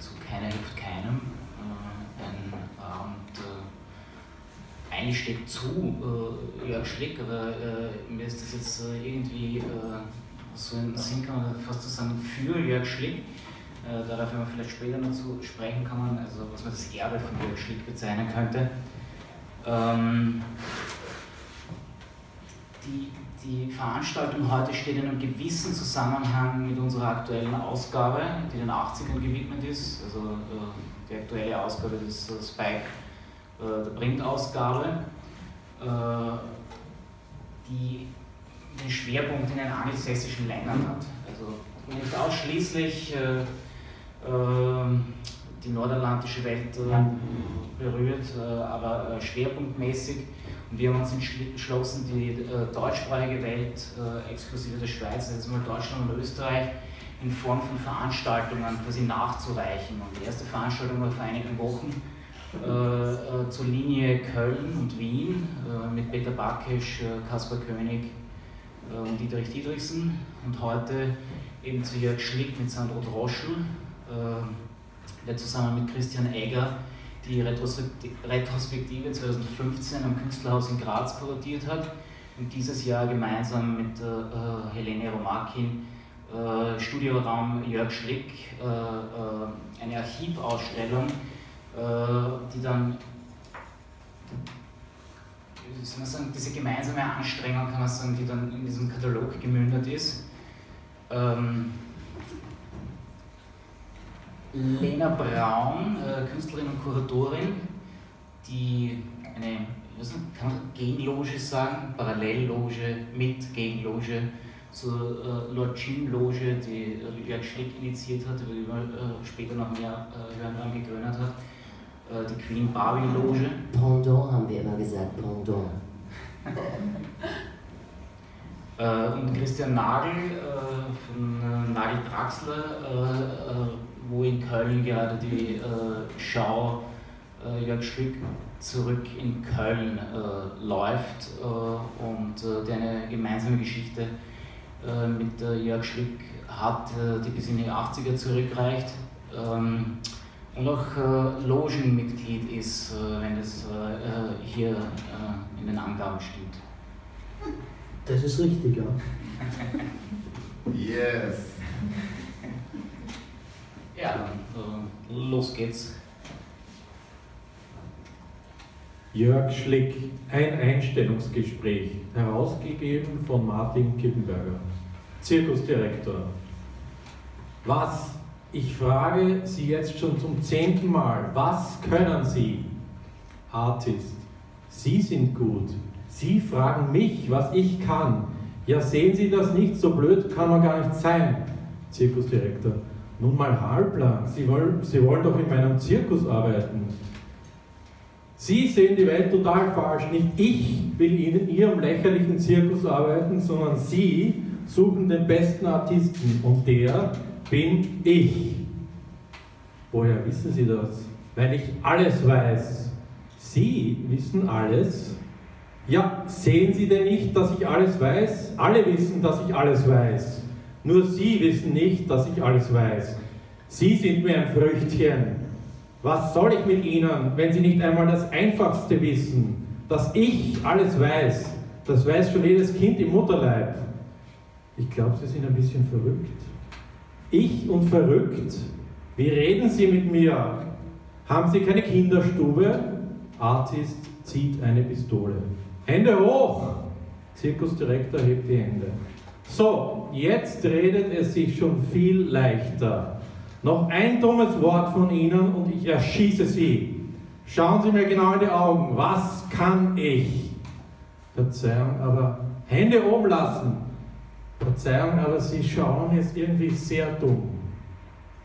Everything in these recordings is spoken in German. zu Keiner hilft keinem. Eigentlich steht zu Jörg Schlick, aber mir ist das jetzt irgendwie so in den Sinn gekommen, fast zu sagen, für Jörg Schlick. Darauf werden wir vielleicht später noch zu sprechen kommen, also was man das Erbe von Jörg Schlick bezeichnen könnte. Die Veranstaltung heute steht in einem gewissen Zusammenhang mit unserer aktuellen Ausgabe, die den 80ern gewidmet ist, also die aktuelle Ausgabe des Spike, der Printausgabe, die den Schwerpunkt in den angelsächsischen Ländern hat. Also nicht ausschließlich die nordatlantische Welt berührt, aber schwerpunktmäßig. Und wir haben uns entschlossen, die deutschsprachige Welt exklusive der Schweiz, also mal Deutschland und Österreich, in Form von Veranstaltungen quasi nachzureichen. Und die erste Veranstaltung war vor einigen Wochen zur Linie Köln und Wien mit Peter Pakesch, Kasper König und Diedrich Diederichsen. Und heute eben zu Jörg Schlick mit Sandro Droschl, der zusammen mit Christian Egger die Retrospektive 2015 am Künstlerhaus in Graz kuratiert hat und dieses Jahr gemeinsam mit Helene Romakin Studioraum Jörg Schlick eine Archivausstellung, die dann, wie soll man sagen, diese gemeinsame Anstrengung, kann man sagen, die dann in diesem Katalog gemündet ist. Lena Braun, Künstlerin und Kuratorin, die eine, kann man Gegenloge sagen, Parallelloge mit Gegenloge zur Lord Jim Loge, die Jörg Schlick initiiert hat, über die wir später noch mehr hören, angegründet hat, die Queen Barbie Loge. Pendant haben wir immer gesagt, Pendant. Und Christian Nagel von Nagel Draxler, wo in Köln gerade die Schau Jörg Schlick zurück in Köln läuft und der eine gemeinsame Geschichte mit Jörg Schlick hat, die bis in die 80er zurückreicht und auch Logenmitglied ist, wenn das hier in den Angaben steht. Das ist richtig, ja. Yes! Ja, los geht's. Jörg Schlick, ein Einstellungsgespräch, herausgegeben von Martin Kippenberger, Zirkusdirektor. Was? Ich frage Sie jetzt schon zum 10. Mal, was können Sie? Artist, Sie sind gut. Sie fragen mich, was ich kann. Ja, sehen Sie das nicht, so blöd kann man gar nicht sein. Zirkusdirektor, nun mal halblang, Sie wollen doch in meinem Zirkus arbeiten. Sie sehen die Welt total falsch, nicht ich will in Ihrem lächerlichen Zirkus arbeiten, sondern Sie suchen den besten Artisten und der bin ich. Woher wissen Sie das? Weil ich alles weiß. Sie wissen alles? Ja, sehen Sie denn nicht, dass ich alles weiß? Alle wissen, dass ich alles weiß. Nur Sie wissen nicht, dass ich alles weiß. Sie sind mir ein Früchtchen. Was soll ich mit Ihnen, wenn Sie nicht einmal das Einfachste wissen? Dass ich alles weiß, das weiß schon jedes Kind im Mutterleib. Ich glaube, Sie sind ein bisschen verrückt. Ich und verrückt? Wie reden Sie mit mir? Haben Sie keine Kinderstube? Artist zieht eine Pistole. Hände hoch! Zirkusdirektor hebt die Hände. So, jetzt redet es sich schon viel leichter. Noch ein dummes Wort von Ihnen und ich erschieße Sie. Schauen Sie mir genau in die Augen. Was kann ich? Verzeihung, aber Hände oben lassen. Verzeihung, aber Sie schauen jetzt irgendwie sehr dumm.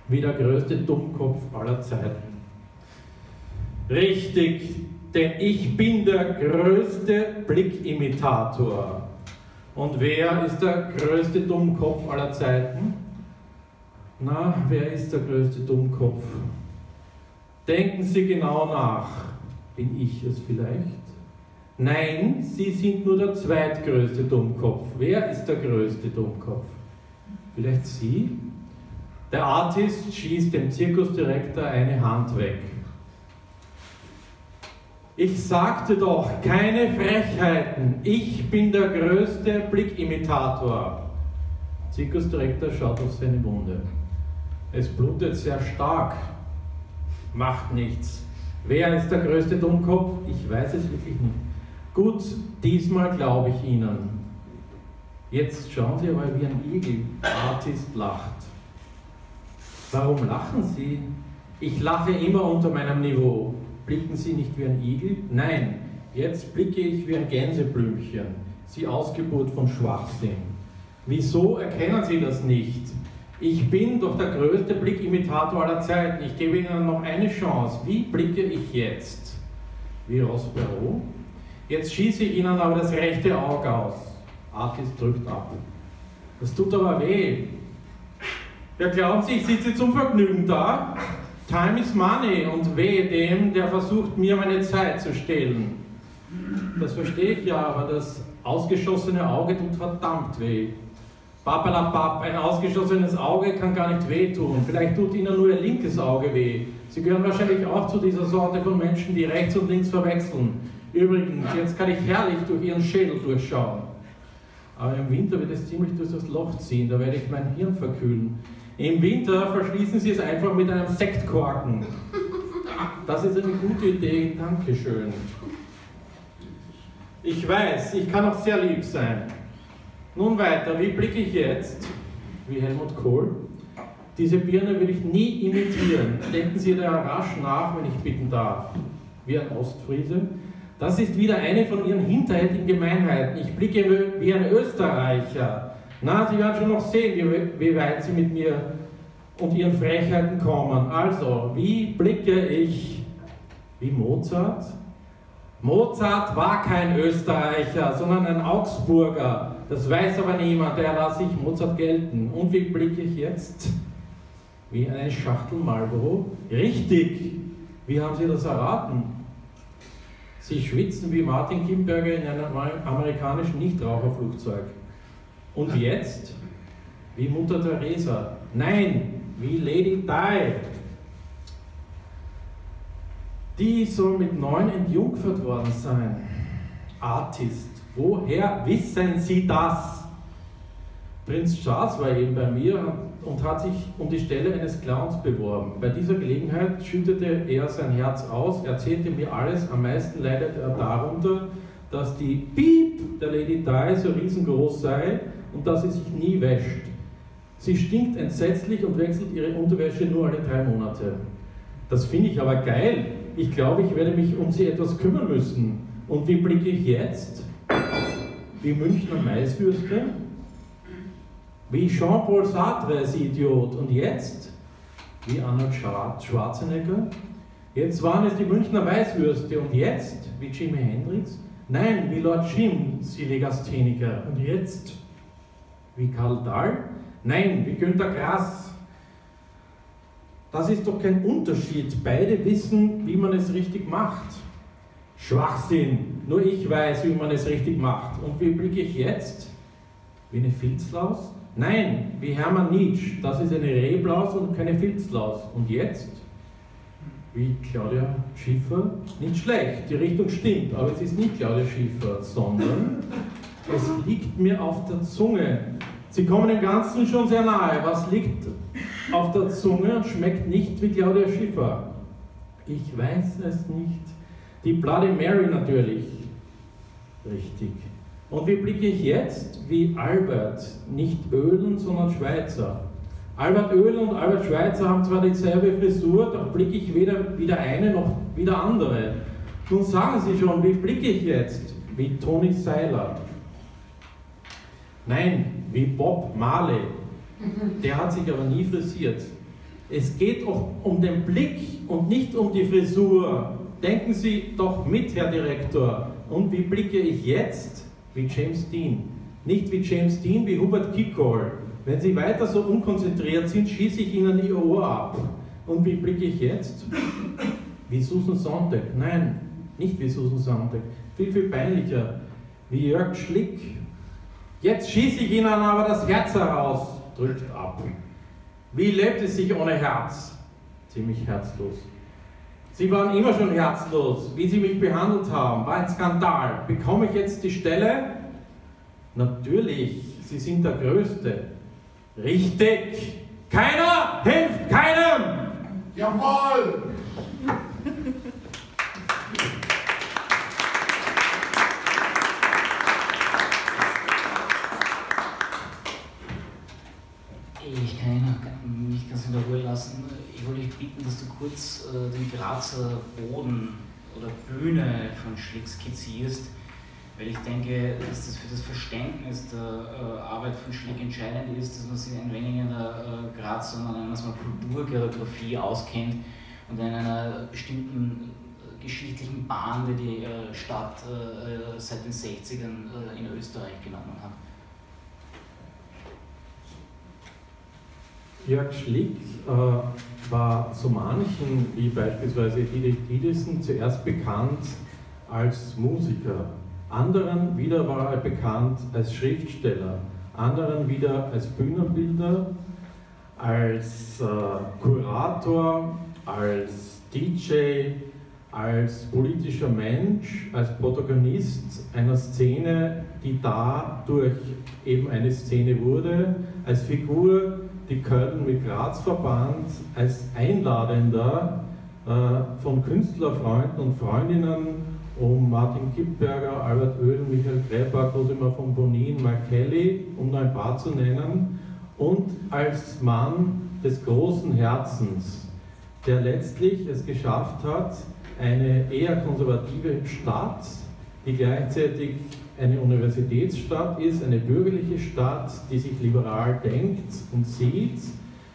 Wie der größte Dummkopf aller Zeiten. Richtig. Denn ich bin der größte Blickimitator. Und wer ist der größte Dummkopf aller Zeiten? Na, wer ist der größte Dummkopf? Denken Sie genau nach. Bin ich es vielleicht? Nein, Sie sind nur der zweitgrößte Dummkopf. Wer ist der größte Dummkopf? Vielleicht Sie? Der Artist schießt dem Zirkusdirektor eine Hand weg. Ich sagte doch, keine Frechheiten, ich bin der größte Blickimitator. Zirkusdirektor schaut auf seine Wunde. Es blutet sehr stark. Macht nichts. Wer ist der größte Dummkopf? Ich weiß es wirklich nicht. Gut, diesmal glaube ich Ihnen. Jetzt schauen Sie aber, wie ein Igel. Artist lacht. Warum lachen Sie? Ich lache immer unter meinem Niveau. Blicken Sie nicht wie ein Igel? Nein, jetzt blicke ich wie ein Gänseblümchen. Sie Ausgeburt von Schwachsinn. Wieso erkennen Sie das nicht? Ich bin doch der größte Blickimitator aller Zeiten. Ich gebe Ihnen noch eine Chance. Wie blicke ich jetzt? Wie Rospero? Jetzt schieße ich Ihnen aber das rechte Auge aus. Artist drückt ab. Das tut aber weh. Wer glaubt sich, ich sitze zum Vergnügen da? Time is money und wehe dem, der versucht, mir meine Zeit zu stehlen. Das verstehe ich ja, aber das ausgeschossene Auge tut verdammt weh. Papalapap, ein ausgeschossenes Auge kann gar nicht wehtun. Vielleicht tut Ihnen nur Ihr linkes Auge weh. Sie gehören wahrscheinlich auch zu dieser Sorte von Menschen, die rechts und links verwechseln. Übrigens, jetzt kann ich herrlich durch Ihren Schädel durchschauen. Aber im Winter wird es ziemlich durch das Loch ziehen, da werde ich mein Hirn verkühlen. Im Winter verschließen Sie es einfach mit einem Sektkorken. Das ist eine gute Idee, Dankeschön. Ich weiß, ich kann auch sehr lieb sein. Nun weiter, wie blicke ich jetzt? Wie Helmut Kohl. Diese Birne will ich nie imitieren. Denken Sie da rasch nach, wenn ich bitten darf. Wie ein Ostfriese. Das ist wieder eine von Ihren hinterhältigen Gemeinheiten. Ich blicke wie ein Österreicher. Na, Sie werden schon noch sehen, wie weit Sie mit mir und Ihren Frechheiten kommen. Also, wie blicke ich? Wie Mozart? Mozart war kein Österreicher, sondern ein Augsburger. Das weiß aber niemand, der lasse ich Mozart gelten. Und wie blicke ich jetzt? Wie eine Schachtel Marlboro? Richtig! Wie haben Sie das erraten? Sie schwitzen wie Martin Kippenberger in einem amerikanischen Nichtraucherflugzeug. Und jetzt? Wie Mutter Teresa. Nein, wie Lady Di. Die soll mit 9 entjungfert worden sein. Artist, woher wissen Sie das? Prinz Charles war eben bei mir und hat sich um die Stelle eines Clowns beworben. Bei dieser Gelegenheit schüttete er sein Herz aus, erzählte mir alles, am meisten leidete er darunter, dass die Piep der Lady Di so riesengroß sei und dass sie sich nie wäscht. Sie stinkt entsetzlich und wechselt ihre Unterwäsche nur alle 3 Monate. Das finde ich aber geil. Ich glaube, ich werde mich um sie etwas kümmern müssen. Und wie blicke ich jetzt? Wie Münchner Maiswürste? Wie Jean-Paul Sartre, Sie Idiot. Und jetzt? Wie Arnold Schwarzenegger? Jetzt waren es die Münchner Maiswürste. Und jetzt? Wie Jimi Hendrix? Nein, wie Lord Jim, Sie Legastheniker. Und jetzt? Wie Karl Dahl? Nein, wie Günter Grass. Das ist doch kein Unterschied. Beide wissen, wie man es richtig macht. Schwachsinn. Nur ich weiß, wie man es richtig macht. Und wie blicke ich jetzt? Wie eine Filzlaus? Nein, wie Hermann Nitsch. Das ist eine Reblaus und keine Filzlaus. Und jetzt? Wie Claudia Schiffer? Nicht schlecht, die Richtung stimmt, aber es ist nicht Claudia Schiffer, sondern es liegt mir auf der Zunge. Sie kommen dem Ganzen schon sehr nahe. Was liegt auf der Zunge und schmeckt nicht wie Claudia Schiffer? Ich weiß es nicht. Die Bloody Mary natürlich. Richtig. Und wie blicke ich jetzt? Wie Albert, nicht Oehlen, sondern Schweizer. Albert Oehlen und Albert Schweitzer haben zwar dieselbe Frisur, doch blicke ich weder wie der eine noch wie der andere. Nun sagen Sie schon, wie blicke ich jetzt? Wie Toni Seiler. Nein, wie Bob Marley. Der hat sich aber nie frisiert. Es geht auch um den Blick und nicht um die Frisur. Denken Sie doch mit, Herr Direktor. Und wie blicke ich jetzt? Wie James Dean. Nicht wie James Dean, wie Hubert Kickoll. Wenn Sie weiter so unkonzentriert sind, schieße ich Ihnen Ihr Ohr ab. Und wie blicke ich jetzt? Wie Susan Sontag. Nein, nicht wie Susan Sontag. Viel, viel peinlicher. Wie Jörg Schlick. Jetzt schieße ich Ihnen aber das Herz heraus. Drückt ab. Wie lebt es sich ohne Herz? Ziemlich herzlos. Sie waren immer schon herzlos, wie sie mich behandelt haben, war ein Skandal. Bekomme ich jetzt die Stelle? Natürlich, Sie sind der Größte. Richtig, keiner hilft keinem! Jawohl! Ich kann mich nicht ganz in der Ruhe lassen. Ich wollte dich bitten, dass du kurz den Grazer Boden oder Bühne von Schlick skizzierst, weil ich denke, dass das für das Verständnis der Arbeit von Schlick entscheidend ist, dass man sich ein wenig in der Grazer, sondern dass man Kulturgeografie auskennt und in einer bestimmten geschichtlichen Bahn, die die Stadt seit den 60ern in Österreich genommen hat. Jörg Schlick war so manchen, wie beispielsweise Edith Diedersen, zuerst bekannt als Musiker. Anderen wieder war er bekannt als Schriftsteller, anderen wieder als Bühnenbilder, als Kurator, als DJ, als politischer Mensch, als Protagonist einer Szene, die dadurch eben eine Szene wurde, als Figur, die Köln mit Graz verband, als Einladender von Künstlerfreunden und Freundinnen um Martin Kippenberger, Albert Oehlen, Michael Gräber, Cosima von Bonin, Mark Kelly, um nur ein paar zu nennen, und als Mann des großen Herzens, der letztlich es geschafft hat, eine eher konservative Stadt, die gleichzeitig eine Universitätsstadt ist, eine bürgerliche Stadt, die sich liberal denkt und sieht,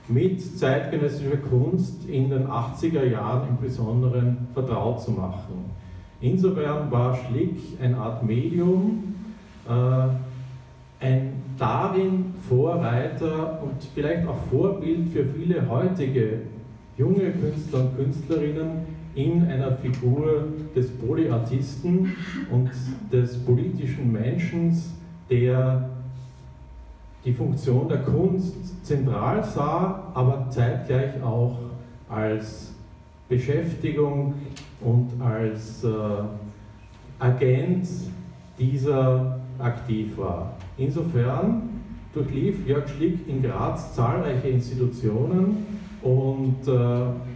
mit zeitgenössischer Kunst in den 80er Jahren im Besonderen vertraut zu machen. Insofern war Schlick eine Art Medium, ein darin Vorreiter und vielleicht auch Vorbild für viele heutige junge Künstler und Künstlerinnen, in einer Figur des Polyartisten und des politischen Menschen, der die Funktion der Kunst zentral sah, aber zeitgleich auch als Beschäftigung und als Agent dieser aktiv war. Insofern durchlief Jörg Schlick in Graz zahlreiche Institutionen und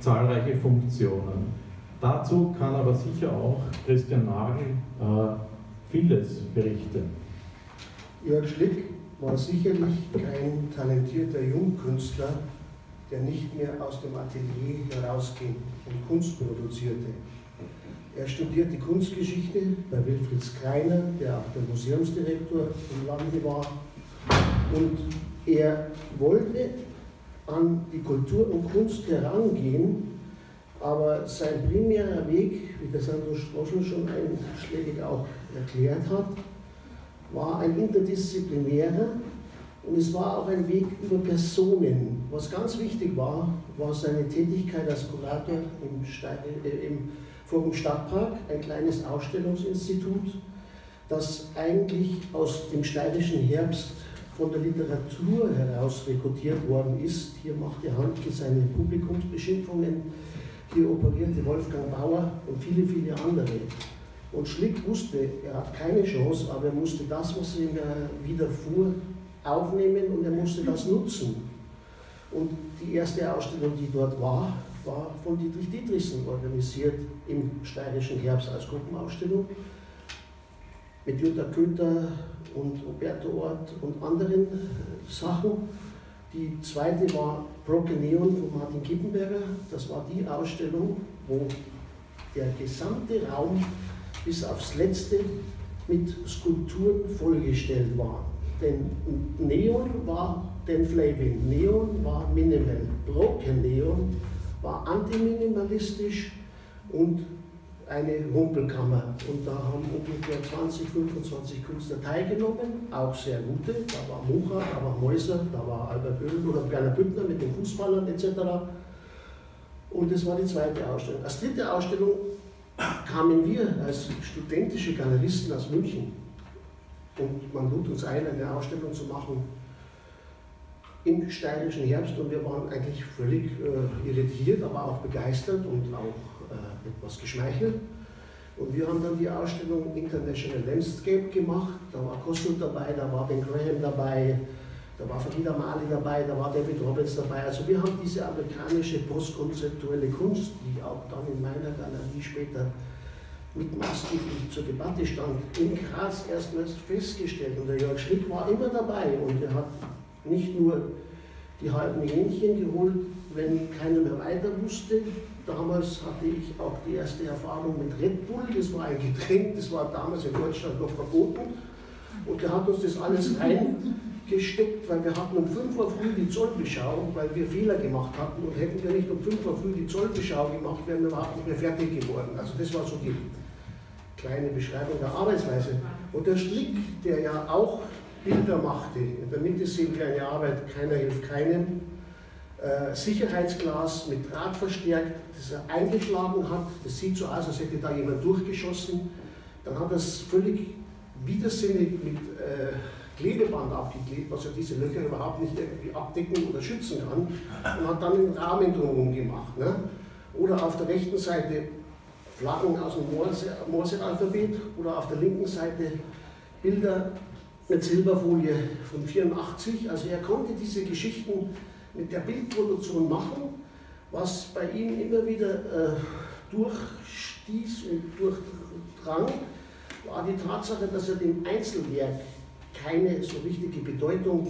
zahlreiche Funktionen. Dazu kann aber sicher auch Christian Nagel vieles berichten. Jörg Schlick war sicherlich kein talentierter Jungkünstler, der nicht mehr aus dem Atelier herausging und Kunst produzierte. Er studierte Kunstgeschichte bei Wilfried Skreiner, der auch der Museumsdirektor im Lande war. Und er wollte an die Kultur und Kunst herangehen, aber sein primärer Weg, wie der Sandro Droschl schon einschlägig auch erklärt hat, war ein interdisziplinärer, und es war auch ein Weg über Personen. Was ganz wichtig war, war seine Tätigkeit als Kurator im Forum Stadtpark, ein kleines Ausstellungsinstitut, das eigentlich aus dem Steirischen Herbst von der Literatur heraus rekrutiert worden ist. Hier machte Handke seine Publikumsbeschimpfungen, hier operierte Wolfgang Bauer und viele, viele andere. Und Schlick wusste, er hat keine Chance, aber er musste das, was ihm widerfuhr, aufnehmen, und er musste das nutzen. Und die erste Ausstellung, die dort war, war von Diedrich Diederichsen organisiert im Steirischen Herbst als Gruppenausstellung mit Jutta Koether und Roberto Ort und anderen Sachen. Die zweite war Prokeneon von Martin Kippenberger. Das war die Ausstellung, wo der gesamte Raum bis aufs Letzte mit Skulpturen vollgestellt war. Denn Neon war den Flavin, Neon war minimal, Prokeneon war antiminimalistisch und eine Rumpelkammer, und da haben ungefähr 20, 25 Künstler teilgenommen, auch sehr gute, da war Mucha, da war Häuser, da war Albert Oehlen oder Werner Büttner mit den Fußballern etc. Und das war die zweite Ausstellung. Als dritte Ausstellung kamen wir als studentische Galeristen aus München, und man lud uns ein, eine Ausstellung zu machen im Steirischen Herbst und wir waren eigentlich völlig irritiert, aber auch begeistert und auch etwas geschmeichelt. Und wir haben dann die Ausstellung International Landscape gemacht, da war Kossuth dabei, da war Ben Graham dabei, da war Farida Mali dabei, da war David Roberts dabei. Also wir haben diese amerikanische postkonzeptuelle Kunst, die auch dann in meiner Galerie später mit maßgeblich zur Debatte stand, in Graz erstmals festgestellt. Und der Jörg Schlick war immer dabei und er hat nicht nur die halben Hähnchen geholt, wenn keiner mehr weiter wusste. Damals hatte ich auch die erste Erfahrung mit Red Bull, das war ein Getränk, das war damals in Deutschland noch verboten. Und er hat uns das alles reingesteckt, weil wir hatten um 5 Uhr früh die Zollbeschau, weil wir Fehler gemacht hatten. Und hätten wir nicht um 5 Uhr früh die Zollbeschau gemacht, wären wir überhaupt nicht mehr fertig geworden. Also das war so die kleine Beschreibung der Arbeitsweise. Und der Schlick, der ja auch Bilder machte, in der Mitte sehen wir eine Arbeit, keiner hilft keinem, Sicherheitsglas mit Draht verstärkt, das er eingeschlagen hat, das sieht so aus, als hätte da jemand durchgeschossen, dann hat er es völlig widersinnig mit Klebeband abgeklebt, was er diese Löcher überhaupt nicht irgendwie abdecken oder schützen kann, und hat dann einen Rahmen drumherum gemacht. Ne? Oder auf der rechten Seite Flaggen aus dem Morse-Alphabet oder auf der linken Seite Bilder mit Silberfolie von 84, also er konnte diese Geschichten mit der Bildproduktion machen, was bei ihm immer wieder durchstieß und durchdrang, war die Tatsache, dass er dem Einzelwerk keine so richtige Bedeutung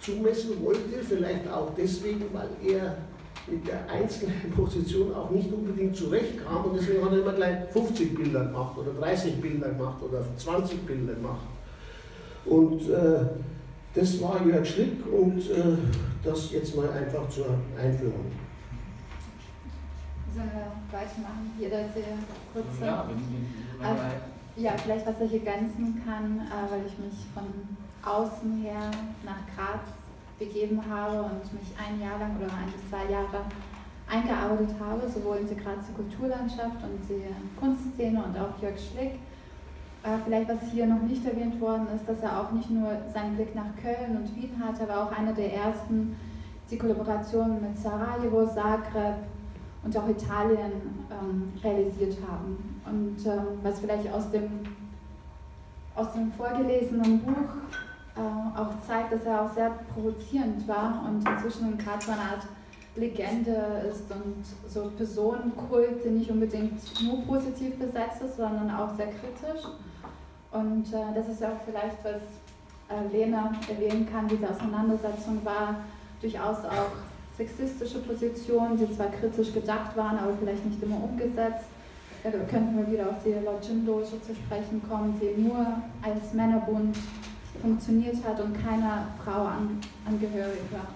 zumessen wollte, vielleicht auch deswegen, weil er mit der einzelnen Position auch nicht unbedingt zurechtkam und deswegen hat er immer gleich 50 Bilder gemacht oder 30 Bilder gemacht oder 20 Bilder gemacht. Und das war Jörg Schlick und das jetzt mal einfach zur Einführung. Sollen wir weitermachen? Jeder sehr kurze. Ja, vielleicht was ich ergänzen kann, weil ich mich von außen her nach Graz gegeben habe und mich ein Jahr lang oder 1 bis 2 Jahre eingearbeitet habe, sowohl in die Grazer Kulturlandschaft und die Kunstszene und auch Jörg Schlick. Vielleicht, was hier noch nicht erwähnt worden ist, dass er auch nicht nur seinen Blick nach Köln und Wien hatte, aber auch eine der ersten, die Kollaborationen mit Sarajevo, Zagreb und auch Italien realisiert haben. Und was vielleicht aus dem vorgelesenen Buch auch zeigt, dass er auch sehr provozierend war und inzwischen in Graz eine Art Legende ist und so Personenkult, der nicht unbedingt nur positiv besetzt ist, sondern auch sehr kritisch. Und das ist auch vielleicht, was Lena erwähnen kann, diese Auseinandersetzung war durchaus auch sexistische Positionen, die zwar kritisch gedacht waren, aber vielleicht nicht immer umgesetzt. Da könnten wir wieder auf die Lord Jim Loge zu sprechen kommen, die nur als Männerbund funktioniert hat und keiner Frau angehörig war.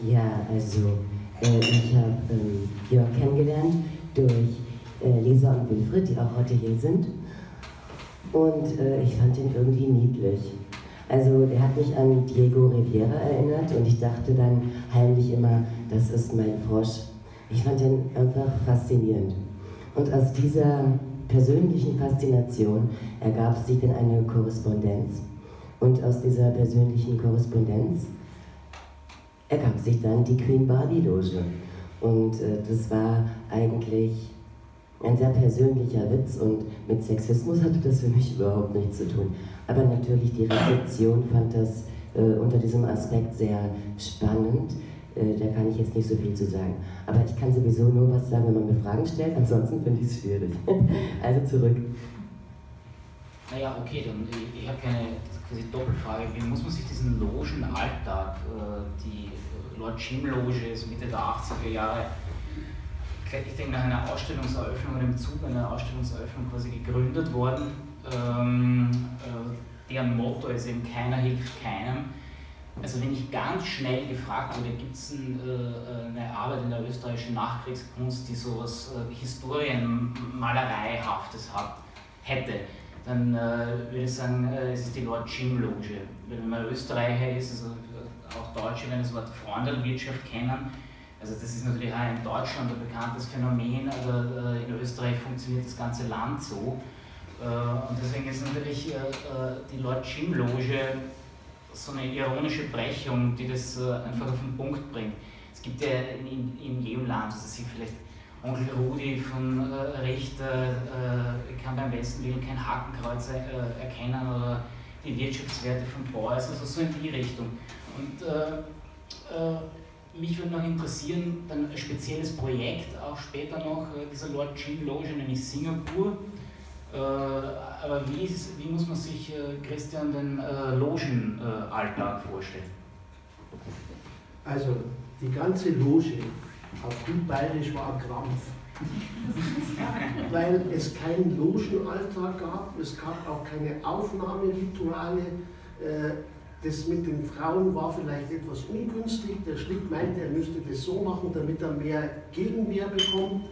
Ja, also ich habe Jörg kennengelernt durch Lisa und Wilfried, die auch heute hier sind. Und ich fand ihn irgendwie niedlich. Also der hat mich an Diego Rivera erinnert und ich dachte dann heimlich immer, das ist mein Frosch. Ich fand ihn einfach faszinierend. Und aus dieser persönlichen Faszination ergab sich dann eine Korrespondenz und aus dieser persönlichen Korrespondenz ergab sich dann die Queen Barbie Loge und das war eigentlich ein sehr persönlicher Witz und mit Sexismus hatte das für mich überhaupt nichts zu tun, aber natürlich die Rezeption fand das unter diesem Aspekt sehr spannend. Da kann ich jetzt nicht so viel zu sagen. Aber ich kann sowieso nur was sagen, wenn man mir Fragen stellt, ansonsten finde ich es schwierig. Also zurück. Naja, okay, dann ich habe keine quasi Doppelfrage. Wie muss man sich diesen Logenalltag, die Lord Jim Loge ist Mitte der 80er Jahre, ich denke nach einer Ausstellungseröffnung oder im Zuge einer Ausstellungseröffnung quasi gegründet worden, deren Motto ist eben keiner hilft keinem. Also wenn ich ganz schnell gefragt wurde, gibt es eine Arbeit in der österreichischen Nachkriegskunst, die so etwas Historienmalereihaftes hätte, dann würde ich sagen, es ist die Lord Jim Loge. Wenn man Österreicher ist, also auch Deutsche werden das Wort Freundelwirtschaft kennen. Also das ist natürlich auch in Deutschland ein bekanntes Phänomen, aber in Österreich funktioniert das ganze Land so. Und deswegen ist natürlich die Lord Jim Loge so eine ironische Brechung, die das einfach auf den Punkt bringt. Es gibt ja in jedem Land, also sie vielleicht Onkel Rudi von Richter kann beim besten Willen kein Hakenkreuz erkennen oder die Wirtschaftswerte von Preuß, also so in die Richtung. Und mich würde noch interessieren, dann ein spezielles Projekt, auch später noch, dieser Lord Jim Loge, nämlich Singapur. Aber wie muss man sich, Christian, den Logenalltag vorstellen? Also, die ganze Loge, auf gut bayerisch, war Krampf. Weil es keinen Logenalltag gab, es gab auch keine Aufnahmerituale. Das mit den Frauen war vielleicht etwas ungünstig. Der Schlick meinte, er müsste das so machen, damit er mehr Gegenwehr bekommt.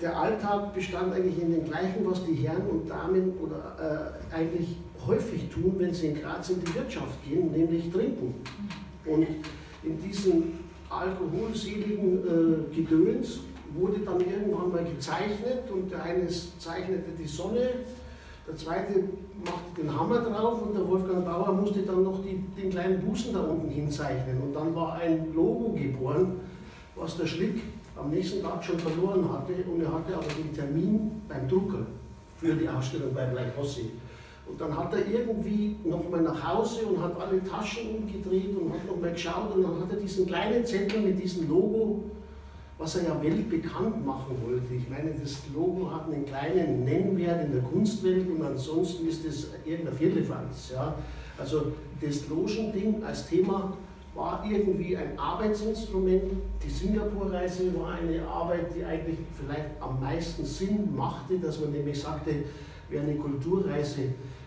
Der Alltag bestand eigentlich in dem gleichen, was die Herren und Damen oder, eigentlich häufig tun, wenn sie in Graz in die Wirtschaft gehen, nämlich trinken. Und in diesem alkoholseligen Gedöns wurde dann irgendwann mal gezeichnet und der eine zeichnete die Sonne, der zweite machte den Hammer drauf und der Wolfgang Bauer musste dann noch den kleinen Busen da unten hinzeichnen. Und dann war ein Logo geboren, was der Schlick am nächsten Tag schon verloren hatte, und er hatte aber den Termin beim Drucker für die Ausstellung bei Bleichossi. Und dann hat er irgendwie nochmal nach Hause und hat alle Taschen umgedreht und hat nochmal geschaut und dann hat er diesen kleinen Zettel mit diesem Logo, was er ja weltbekannt machen wollte. Ich meine, das Logo hat einen kleinen Nennwert in der Kunstwelt und ansonsten ist es irgendein Viertelfanz. Ja? Also das Logending als Thema war irgendwie ein Arbeitsinstrument. Die Singapur-Reise war eine Arbeit, die eigentlich vielleicht am meisten Sinn machte, dass man nämlich sagte, wer eine Kulturreise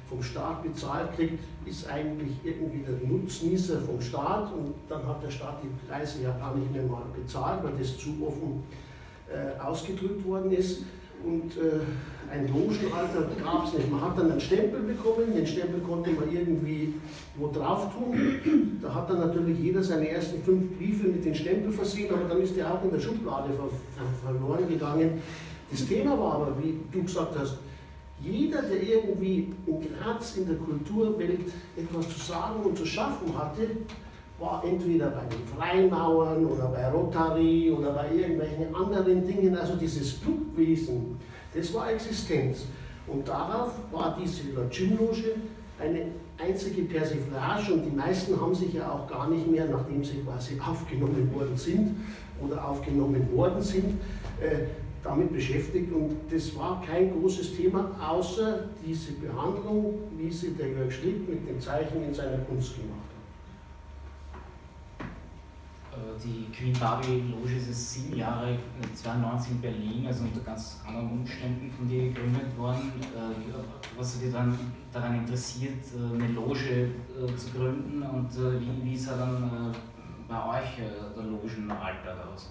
vom Staat bezahlt kriegt, ist eigentlich irgendwie der Nutznießer vom Staat, und dann hat der Staat die Reise ja gar nicht mehr mal bezahlt, weil das zu offen ausgedrückt worden ist. Und ein Logenalter gab es nicht. Man hat dann einen Stempel bekommen, den Stempel konnte man irgendwie wo drauf tun. Da hat dann natürlich jeder seine ersten 5 Briefe mit den Stempel versehen, aber dann ist der auch in der Schublade verloren gegangen. Das Thema war aber, wie du gesagt hast, jeder, der irgendwie in Graz in der Kulturwelt etwas zu sagen und zu schaffen hatte, war entweder bei den Freimaurern oder bei Rotary oder bei irgendwelchen anderen Dingen, also dieses Clubwesen, das war Existenz. Und darauf war diese Lord Jim Loge eine einzige Persiflage, und die meisten haben sich ja auch gar nicht mehr, nachdem sie quasi aufgenommen worden sind oder damit beschäftigt, und das war kein großes Thema, außer diese Behandlung, wie sie der Jörg Schlick mit dem Zeichen in seiner Kunst gemacht hat. Die Queen Barbie Loge ist es 7 Jahre 1992 in Berlin, also unter ganz anderen Umständen von dir gegründet worden. Was hat dich dann daran interessiert, eine Loge zu gründen, und wie sah dann bei euch der Logenalltag aus?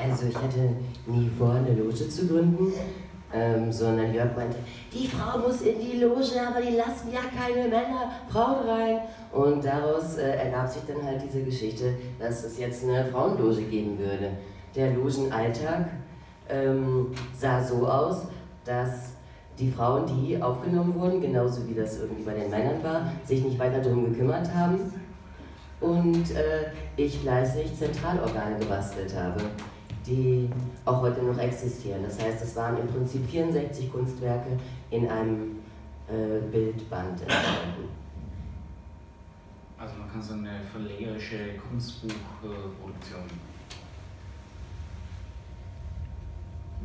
Also ich hatte nie vor, eine Loge zu gründen, sondern Jörg meinte, die Frau muss in die Loge, aber die lassen ja keine Männer, Frauen rein. Und daraus ergab sich dann halt diese Geschichte, dass es jetzt eine Frauenloge geben würde. Der Logenalltag sah so aus, dass die Frauen, die aufgenommen wurden, genauso wie das irgendwie bei den Männern war, sich nicht weiter darum gekümmert haben. Und ich fleißig Zentralorgane gebastelt habe, die auch heute noch existieren. Das heißt, es waren im Prinzip 64 Kunstwerke in einem Bildband entstanden. Also man kann so eine verlegerische Kunstbuchproduktion.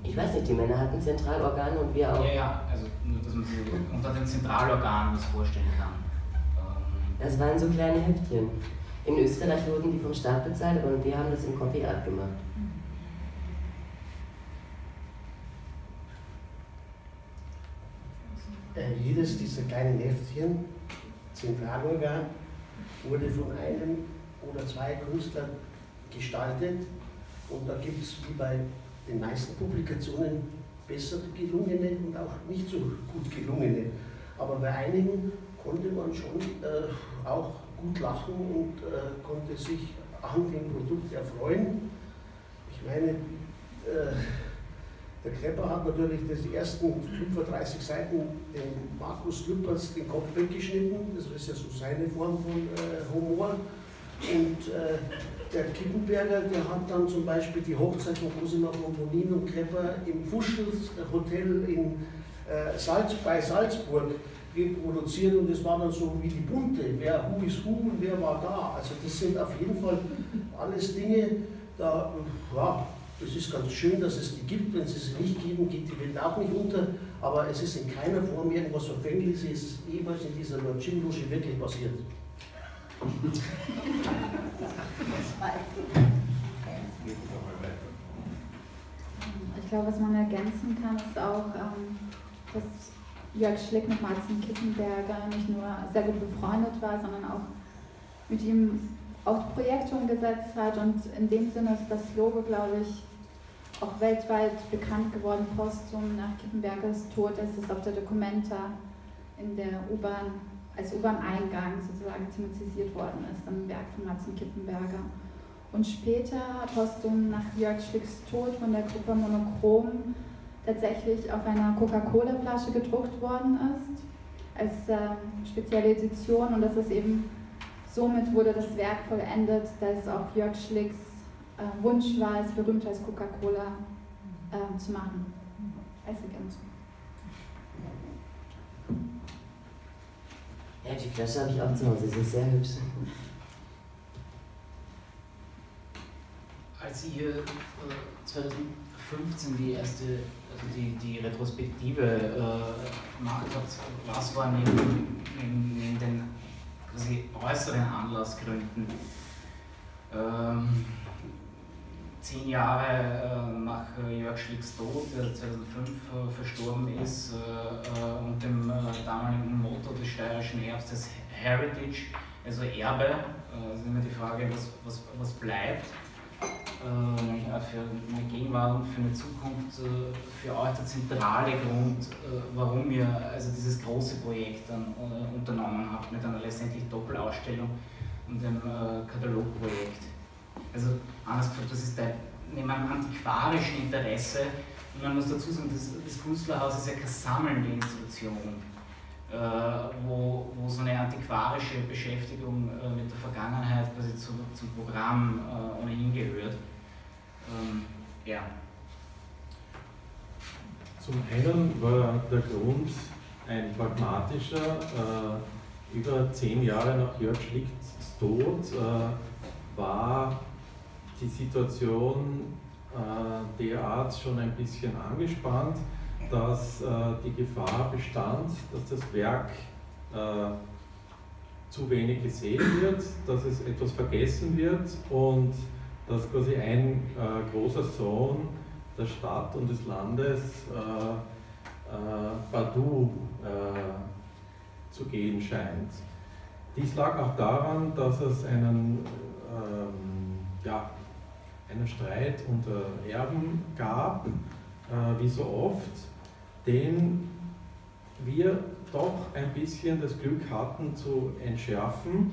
Ich weiß nicht, die Männer hatten Zentralorgane und wir auch. Ja, ja, also nur, dass man sich unter dem Zentralorgan was vorstellen kann. Das waren so kleine Heftchen. In Österreich wurden die vom Staat bezahlt, aber wir haben das in Copy Art gemacht. Jedes dieser kleinen Heftchen, Zentralorgan, wurde von einem oder zwei Künstlern gestaltet, und da gibt es wie bei den meisten Publikationen besser gelungene und auch nicht so gut gelungene. Aber bei einigen konnte man schon auch gut lachen und konnte sich an dem Produkt erfreuen. Ich meine, Der Krepper hat natürlich das erste 35 Seiten den Markus Lüppertz den Kopf weggeschnitten, das ist ja so seine Form von Humor. Und der Kippenberger, der hat dann zum Beispiel die Hochzeit von Cosima von Bonin und Krepper im Fuschels Hotel in, bei Salzburg reproduziert, und das war dann so wie die Bunte, wer who is who und wer war da. Also das sind auf jeden Fall alles Dinge, da, ja, das ist ganz schön, dass es die gibt. Wenn es sie nicht geben, geht die Welt auch nicht unter, aber es ist in keiner Form irgendwas Verfängliches, es ist jemals in dieser Lord Jim Loge wirklich passiert. Ich glaube, was man ergänzen kann, ist auch, dass Jörg Schlick mit Martin Kippenberger nicht nur sehr gut befreundet war, sondern auch mit ihm auch Projekte umgesetzt hat, und in dem Sinne ist das Logo, glaube ich, auch weltweit bekannt geworden, postum nach Kippenbergers Tod. Es ist auf der Documenta in der U-Bahn, als U-Bahn-Eingang sozusagen thematisiert worden ist, im Werk von Martin Kippenberger. Und später, postum nach Jörg Schlicks Tod, von der Gruppe Monochrom tatsächlich auf einer Coca-Cola-Flasche gedruckt worden ist, als spezielle Edition, und das ist eben, somit wurde das Werk vollendet, das auch Jörg Schlicks Wunsch war, es berühmt als Coca-Cola zu machen. Als Ergänzung. Ja, die Flasche habe ich auch zu Hause, sie ist sehr hübsch. Als ihr 2015 die erste, also die Retrospektive gemacht habt, was war neben den quasi äußeren Anlassgründen 10 Jahre nach Jörg Schlicks Tod, der 2005 verstorben ist, und dem damaligen Motto des Steirischen Herbstes Heritage, also Erbe, ist immer die Frage, was bleibt für eine Gegenwart und für eine Zukunft, für euch der zentrale Grund, warum ihr also dieses große Projekt dann unternommen habt mit einer letztendlich Doppelausstellung und dem Katalogprojekt. Also anders gesagt, das ist neben einem antiquarischen Interesse, und man muss dazu sagen, das Künstlerhaus ist ja keine sammelnde Institution, wo so eine antiquarische Beschäftigung mit der Vergangenheit quasi zum Programm ohnehin gehört. Ja. Zum einen war der Grund ein pragmatischer. Über 10 Jahre nach Jörg Schlicks Tod war die Situation derart schon ein bisschen angespannt, dass die Gefahr bestand, dass das Werk zu wenig gesehen wird, dass es etwas vergessen wird und dass quasi ein großer Sohn der Stadt und des Landes partout zu gehen scheint. Dies lag auch daran, dass es einen Streit unter Erben gab, wie so oft, den wir doch ein bisschen das Glück hatten zu entschärfen,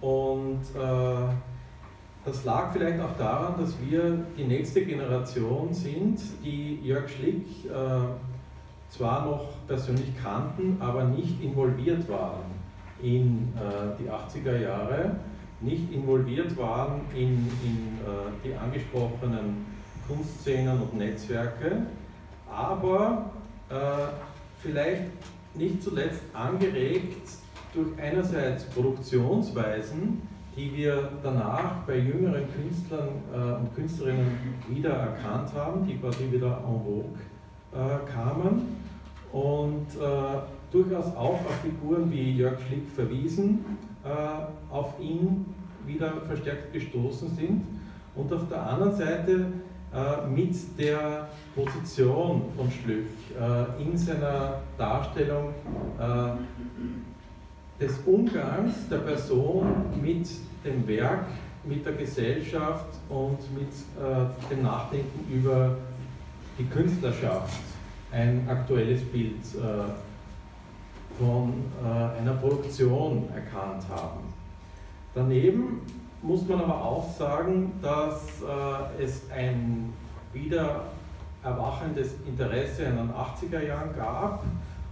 und das lag vielleicht auch daran, dass wir die nächste Generation sind, die Jörg Schlick zwar noch persönlich kannten, aber nicht involviert waren in die 80er Jahre, nicht involviert waren in die angesprochenen Kunstszenen und Netzwerke, aber vielleicht nicht zuletzt angeregt durch einerseits Produktionsweisen, die wir danach bei jüngeren Künstlern und Künstlerinnen wieder erkannt haben, die quasi wieder en vogue kamen, und durchaus auch auf Figuren wie Jörg Schlick verwiesen, auf ihn wieder verstärkt gestoßen sind, und auf der anderen Seite mit der Position von Schlick in seiner Darstellung des Umgangs der Person mit dem Werk, mit der Gesellschaft und mit dem Nachdenken über die Künstlerschaft ein aktuelles Bild von einer Produktion erkannt haben. Daneben muss man aber auch sagen, dass es ein wieder erwachendes Interesse in den 80er Jahren gab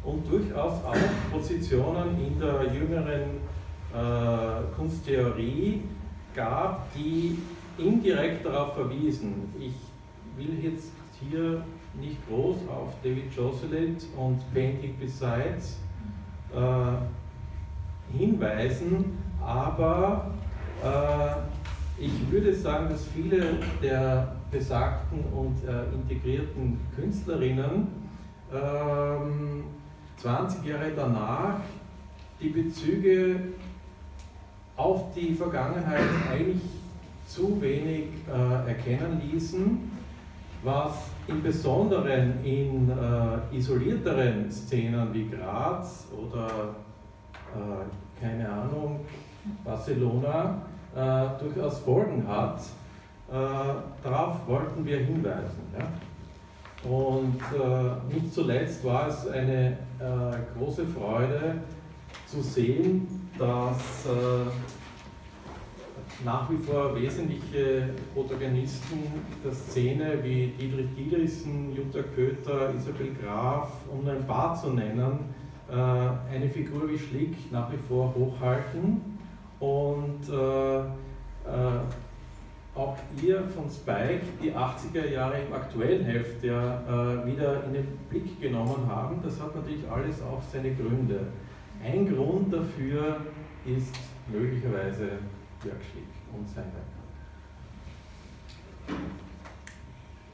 und durchaus auch Positionen in der jüngeren Kunsttheorie gab, die indirekt darauf verwiesen. Ich will jetzt hier nicht groß auf David Joselitz und Painting Besides hinweisen, aber ich würde sagen, dass viele der besagten und integrierten Künstlerinnen 20 Jahre danach die Bezüge auf die Vergangenheit eigentlich zu wenig erkennen ließen, was im Besonderen in isolierteren Szenen wie Graz oder keine Ahnung, Barcelona durchaus Folgen hat. Darauf wollten wir hinweisen. Ja? Und nicht zuletzt war es eine große Freude zu sehen, dass nach wie vor wesentliche Protagonisten der Szene wie Diedrich Diederichsen, Jutta Koether, Isabel Graf, um ein paar zu nennen, eine Figur wie Schlick nach wie vor hochhalten und auch ihr von Spike die 80er Jahre im aktuellen Heft ja wieder in den Blick genommen haben. Das hat natürlich alles auch seine Gründe. Ein Grund dafür ist möglicherweise Jörg Schlick und sein Werk.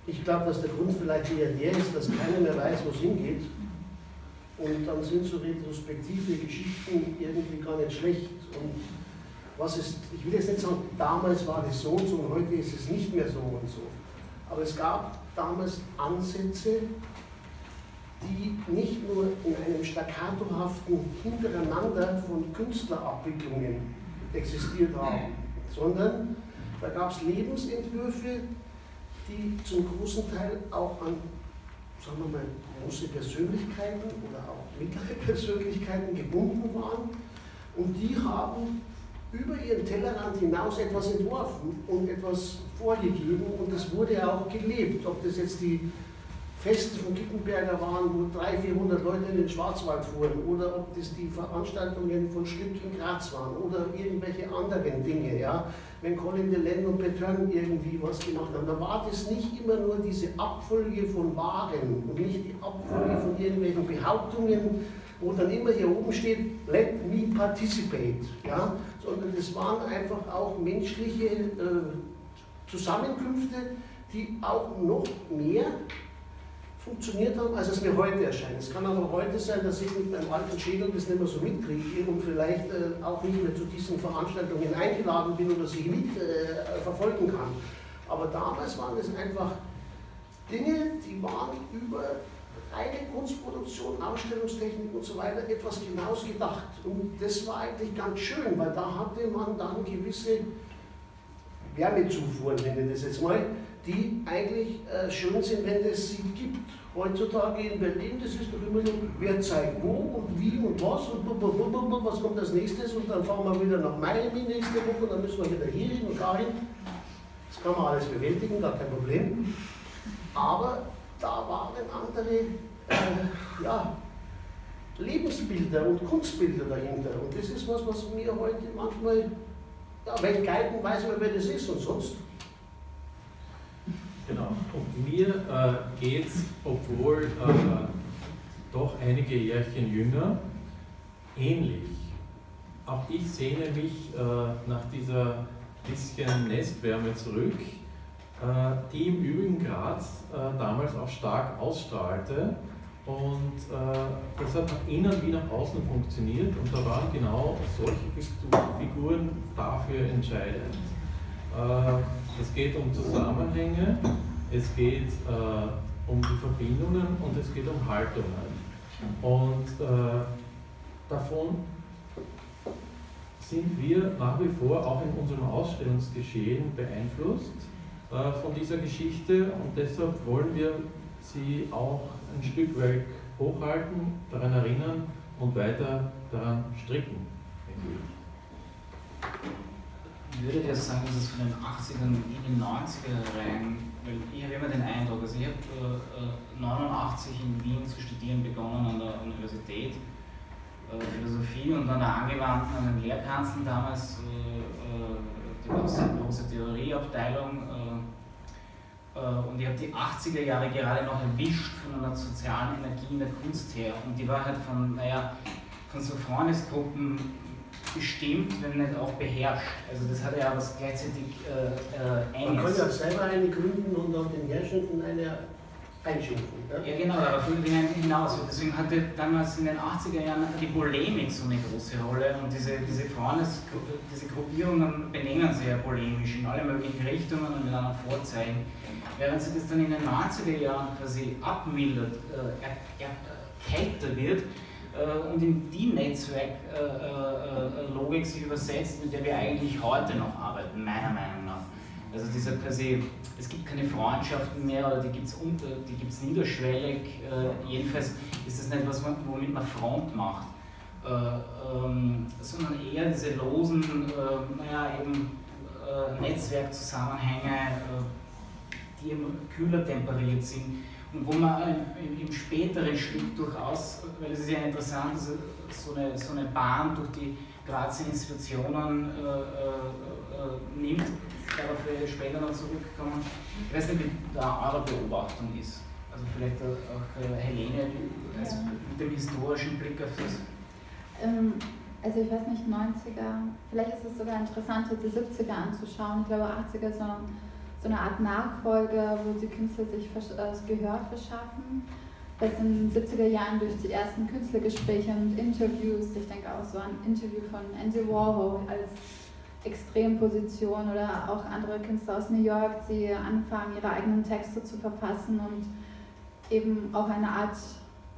Ich glaube, dass der Grund vielleicht eher der ist, dass keiner mehr weiß, wo es hingeht. Und dann sind so retrospektive Geschichten irgendwie gar nicht schlecht. Und was ist, ich will jetzt nicht sagen, damals war das so und so und heute ist es nicht mehr so und so. Aber es gab damals Ansätze, die nicht nur in einem staccatohaften Hintereinander von Künstlerabwicklungen existiert haben, sondern da gab es Lebensentwürfe, die zum großen Teil auch an, sagen wir mal, große Persönlichkeiten oder auch mittlere Persönlichkeiten gebunden waren und die haben über ihren Tellerrand hinaus etwas entworfen und etwas vorgegeben und das wurde auch gelebt, ob das jetzt die Feste von Kippenberger waren, wo 300-400 Leute in den Schwarzwald fuhren oder ob das die Veranstaltungen von Schlick in Graz waren oder irgendwelche anderen Dinge, ja, wenn Colin Delenn und Petern irgendwie was gemacht haben, da war das nicht immer nur diese Abfolge von Waren und nicht die Abfolge von irgendwelchen Behauptungen, wo dann immer hier oben steht, let me participate, ja, sondern das waren einfach auch menschliche Zusammenkünfte, die auch noch mehr funktioniert haben, als es mir heute erscheint. Es kann aber heute sein, dass ich mit meinem alten Schädel das nicht mehr so mitkriege und vielleicht auch nicht mehr zu diesen Veranstaltungen eingeladen bin oder sie mitverfolgen kann. Aber damals waren es einfach Dinge, die waren über eine Kunstproduktion, Ausstellungstechnik und so weiter etwas hinausgedacht. Und das war eigentlich ganz schön, weil da hatte man dann gewisse Wärmezufuhren, nenne ich das jetzt mal, die eigentlich schön sind, wenn es sie gibt. Heutzutage in Berlin, das ist doch immer so, wer zeigt wo und wie und was und was kommt als nächstes und dann fahren wir wieder nach Miami nächste Woche und dann müssen wir wieder hierhin und dahin. Das kann man alles bewältigen, gar kein Problem. Aber da waren andere ja, Lebensbilder und Kunstbilder dahinter und das ist was, was mir heute manchmal, ja, wenn Geigen weiß man, wer das ist und sonst. Genau, und mir geht es, obwohl doch einige Jährchen jünger, ähnlich. Auch ich sehne mich nach dieser bisschen Nestwärme zurück, die im Übrigen Graz damals auch stark ausstrahlte. Und das hat nach innen wie nach außen funktioniert und da waren genau solche Figuren dafür entscheidend. Es geht um Zusammenhänge, es geht um die Verbindungen und es geht um Haltungen. Und davon sind wir nach wie vor auch in unserem Ausstellungsgeschehen beeinflusst von dieser Geschichte und deshalb wollen wir sie auch ein Stück weit hochhalten, daran erinnern und weiter daran stricken. würdet ihr sagen, dass es von den 80ern in die 90er rein, weil ich habe immer den Eindruck, also ich habe 89 in Wien zu studieren begonnen an der Universität, Philosophie und an der angewandten, an den Lehrkanzeln damals, die große Theorieabteilung, und ich habe die 80er Jahre gerade noch erwischt von einer sozialen Energie in der Kunst her, und die war halt von, naja, von so Freundesgruppen bestimmt, wenn nicht auch beherrscht. Also das hat ja was gleichzeitig Enges. Man kann ja selber eine gründen und auf den Herrschenden eine einschimpfen. Ne? Ja genau, aber von denen hinaus. Deswegen hatte damals in den 80er Jahren die Polemik so eine große Rolle, und diese Gruppierungen benennen sich ja polemisch in alle möglichen Richtungen und mit anderen Vorzeichen. Während sich das dann in den 90er Jahren quasi abmildert, kälter wird, und in die Netzwerklogik sich übersetzt, mit der wir eigentlich heute noch arbeiten, meiner Meinung nach. Also dieser quasi, es gibt keine Freundschaften mehr, oder die gibt es niederschwellig, jedenfalls ist das nicht was, womit man Front macht, sondern eher diese losen Netzwerkzusammenhänge, die eben kühler temperiert sind. Und wo man im späteren Stück durchaus, weil es ist ja interessant, so eine Bahn durch die Grazer Institutionen nimmt, darauf später noch zurückkommen. Ich weiß nicht, wie da eure Beobachtung ist. Also vielleicht auch Helene, also ja, mit dem historischen Blick auf das. Also ich weiß nicht, 90er, vielleicht ist es sogar interessant, die 70er anzuschauen, ich glaube 80er, sondern so eine Art Nachfolge, wo die Künstler sich das Gehör verschaffen, was in den 70er Jahren durch die ersten Künstlergespräche und Interviews, ich denke auch so an ein Interview von Andy Warhol als Extremposition oder auch andere Künstler aus New York, die anfangen, ihre eigenen Texte zu verfassen und eben auch eine Art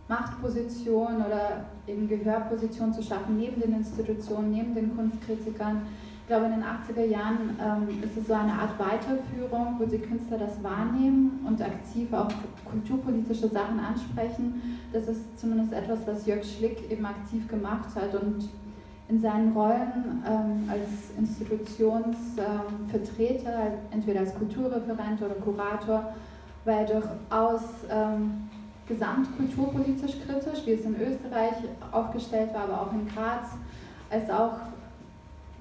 Machtposition oder eben Gehörposition zu schaffen, neben den Institutionen, neben den Kunstkritikern. Ich glaube, in den 80er Jahren ist es so eine Art Weiterführung, wo die Künstler das wahrnehmen und aktiv auch kulturpolitische Sachen ansprechen. Das ist zumindest etwas, was Jörg Schlick eben aktiv gemacht hat und in seinen Rollen als Institutionsvertreter, entweder als Kulturreferent oder Kurator, war er durchaus gesamtkulturpolitisch kritisch, wie es in Österreich aufgestellt war, aber auch in Graz, als auch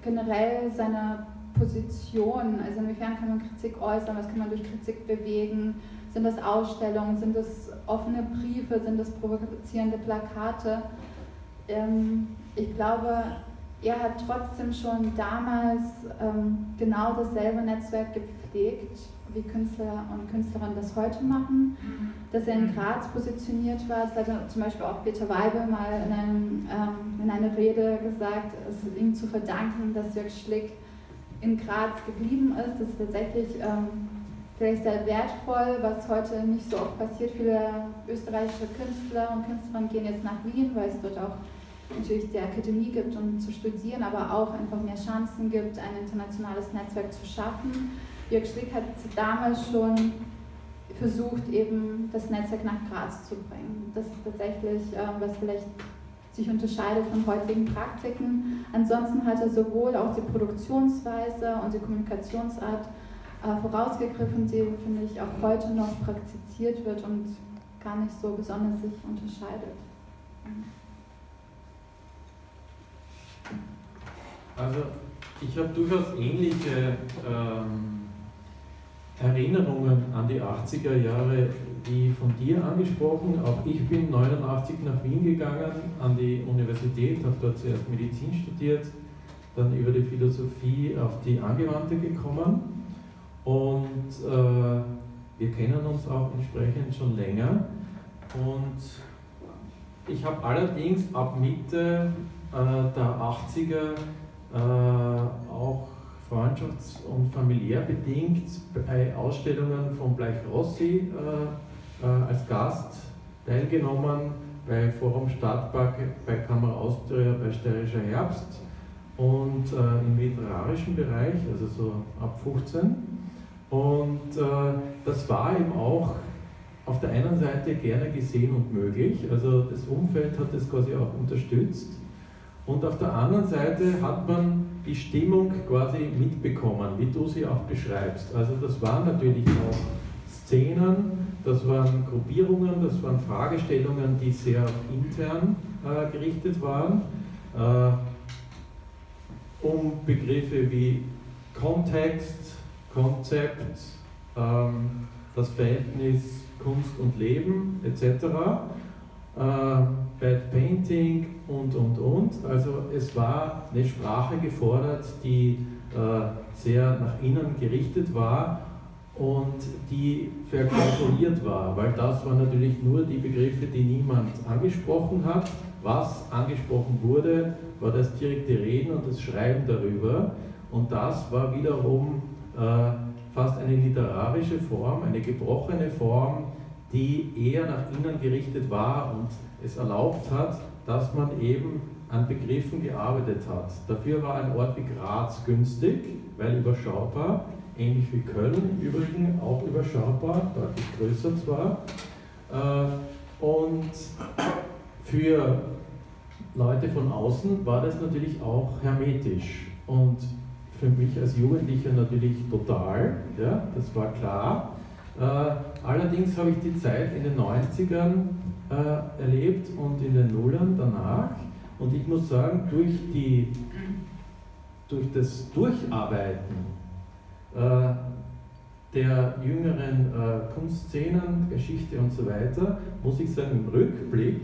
generell seine Position, also inwiefern kann man Kritik äußern, was kann man durch Kritik bewegen, sind das Ausstellungen, sind das offene Briefe, sind das provozierende Plakate. Ich glaube, er hat trotzdem schon damals genau dasselbe Netzwerk gepflegt, wie Künstler und Künstlerinnen das heute machen, dass er in Graz positioniert war. Es hat zum Beispiel auch Peter Weibel mal in einer Rede gesagt, es ist ihm zu verdanken, dass Jörg Schlick in Graz geblieben ist. Das ist tatsächlich vielleicht sehr wertvoll, was heute nicht so oft passiert. Viele österreichische Künstler und Künstlerinnen gehen jetzt nach Wien, weil es dort auch natürlich die Akademie gibt, um zu studieren, aber auch einfach mehr Chancen gibt, ein internationales Netzwerk zu schaffen. Jörg Schlick hat damals schon versucht, eben das Netzwerk nach Graz zu bringen. Das ist tatsächlich, was vielleicht sich unterscheidet von heutigen Praktiken. Ansonsten hat er sowohl auch die Produktionsweise und die Kommunikationsart vorausgegriffen, die, finde ich, auch heute noch praktiziert wird und gar nicht so besonders sich unterscheidet. Also ich habe durchaus ähnliche Erinnerungen an die 80er Jahre, wie von dir angesprochen. Auch ich bin 89 nach Wien gegangen, an die Universität, habe dort zuerst Medizin studiert, dann über die Philosophie auf die Angewandte gekommen, und wir kennen uns auch entsprechend schon länger, und ich habe allerdings ab Mitte der 80er auch freundschafts- und familiär bedingt bei Ausstellungen von Bleich-Rossi als Gast teilgenommen, bei Forum Stadtpark, bei Kammer Austria, bei Steirischer Herbst und im literarischen Bereich, also so ab 15. Und das war eben auch auf der einen Seite gerne gesehen und möglich, also das Umfeld hat das quasi auch unterstützt. Und auf der anderen Seite hat man die Stimmung quasi mitbekommen, wie du sie auch beschreibst. Also das waren natürlich auch Szenen, das waren Gruppierungen, das waren Fragestellungen, die sehr intern gerichtet waren, um Begriffe wie Kontext, Konzept, das Verhältnis Kunst und Leben etc., Bad Painting und. Also es war eine Sprache gefordert, die sehr nach innen gerichtet war und die verkalkuliert war, weil das waren natürlich nur die Begriffe, die niemand angesprochen hat. Was angesprochen wurde, war das direkte Reden und das Schreiben darüber, und das war wiederum fast eine literarische Form, eine gebrochene Form, die eher nach innen gerichtet war und es erlaubt hat, dass man eben an Begriffen gearbeitet hat. Dafür war ein Ort wie Graz günstig, weil überschaubar, ähnlich wie Köln im Übrigen, auch überschaubar, deutlich größer zwar. Und für Leute von außen war das natürlich auch hermetisch und für mich als Jugendlicher natürlich total, ja, das war klar. Allerdings habe ich die Zeit in den 90ern erlebt und in den Nullern danach, und ich muss sagen, durch das Durcharbeiten der jüngeren Kunstszenen, Geschichte und so weiter, muss ich sagen, im Rückblick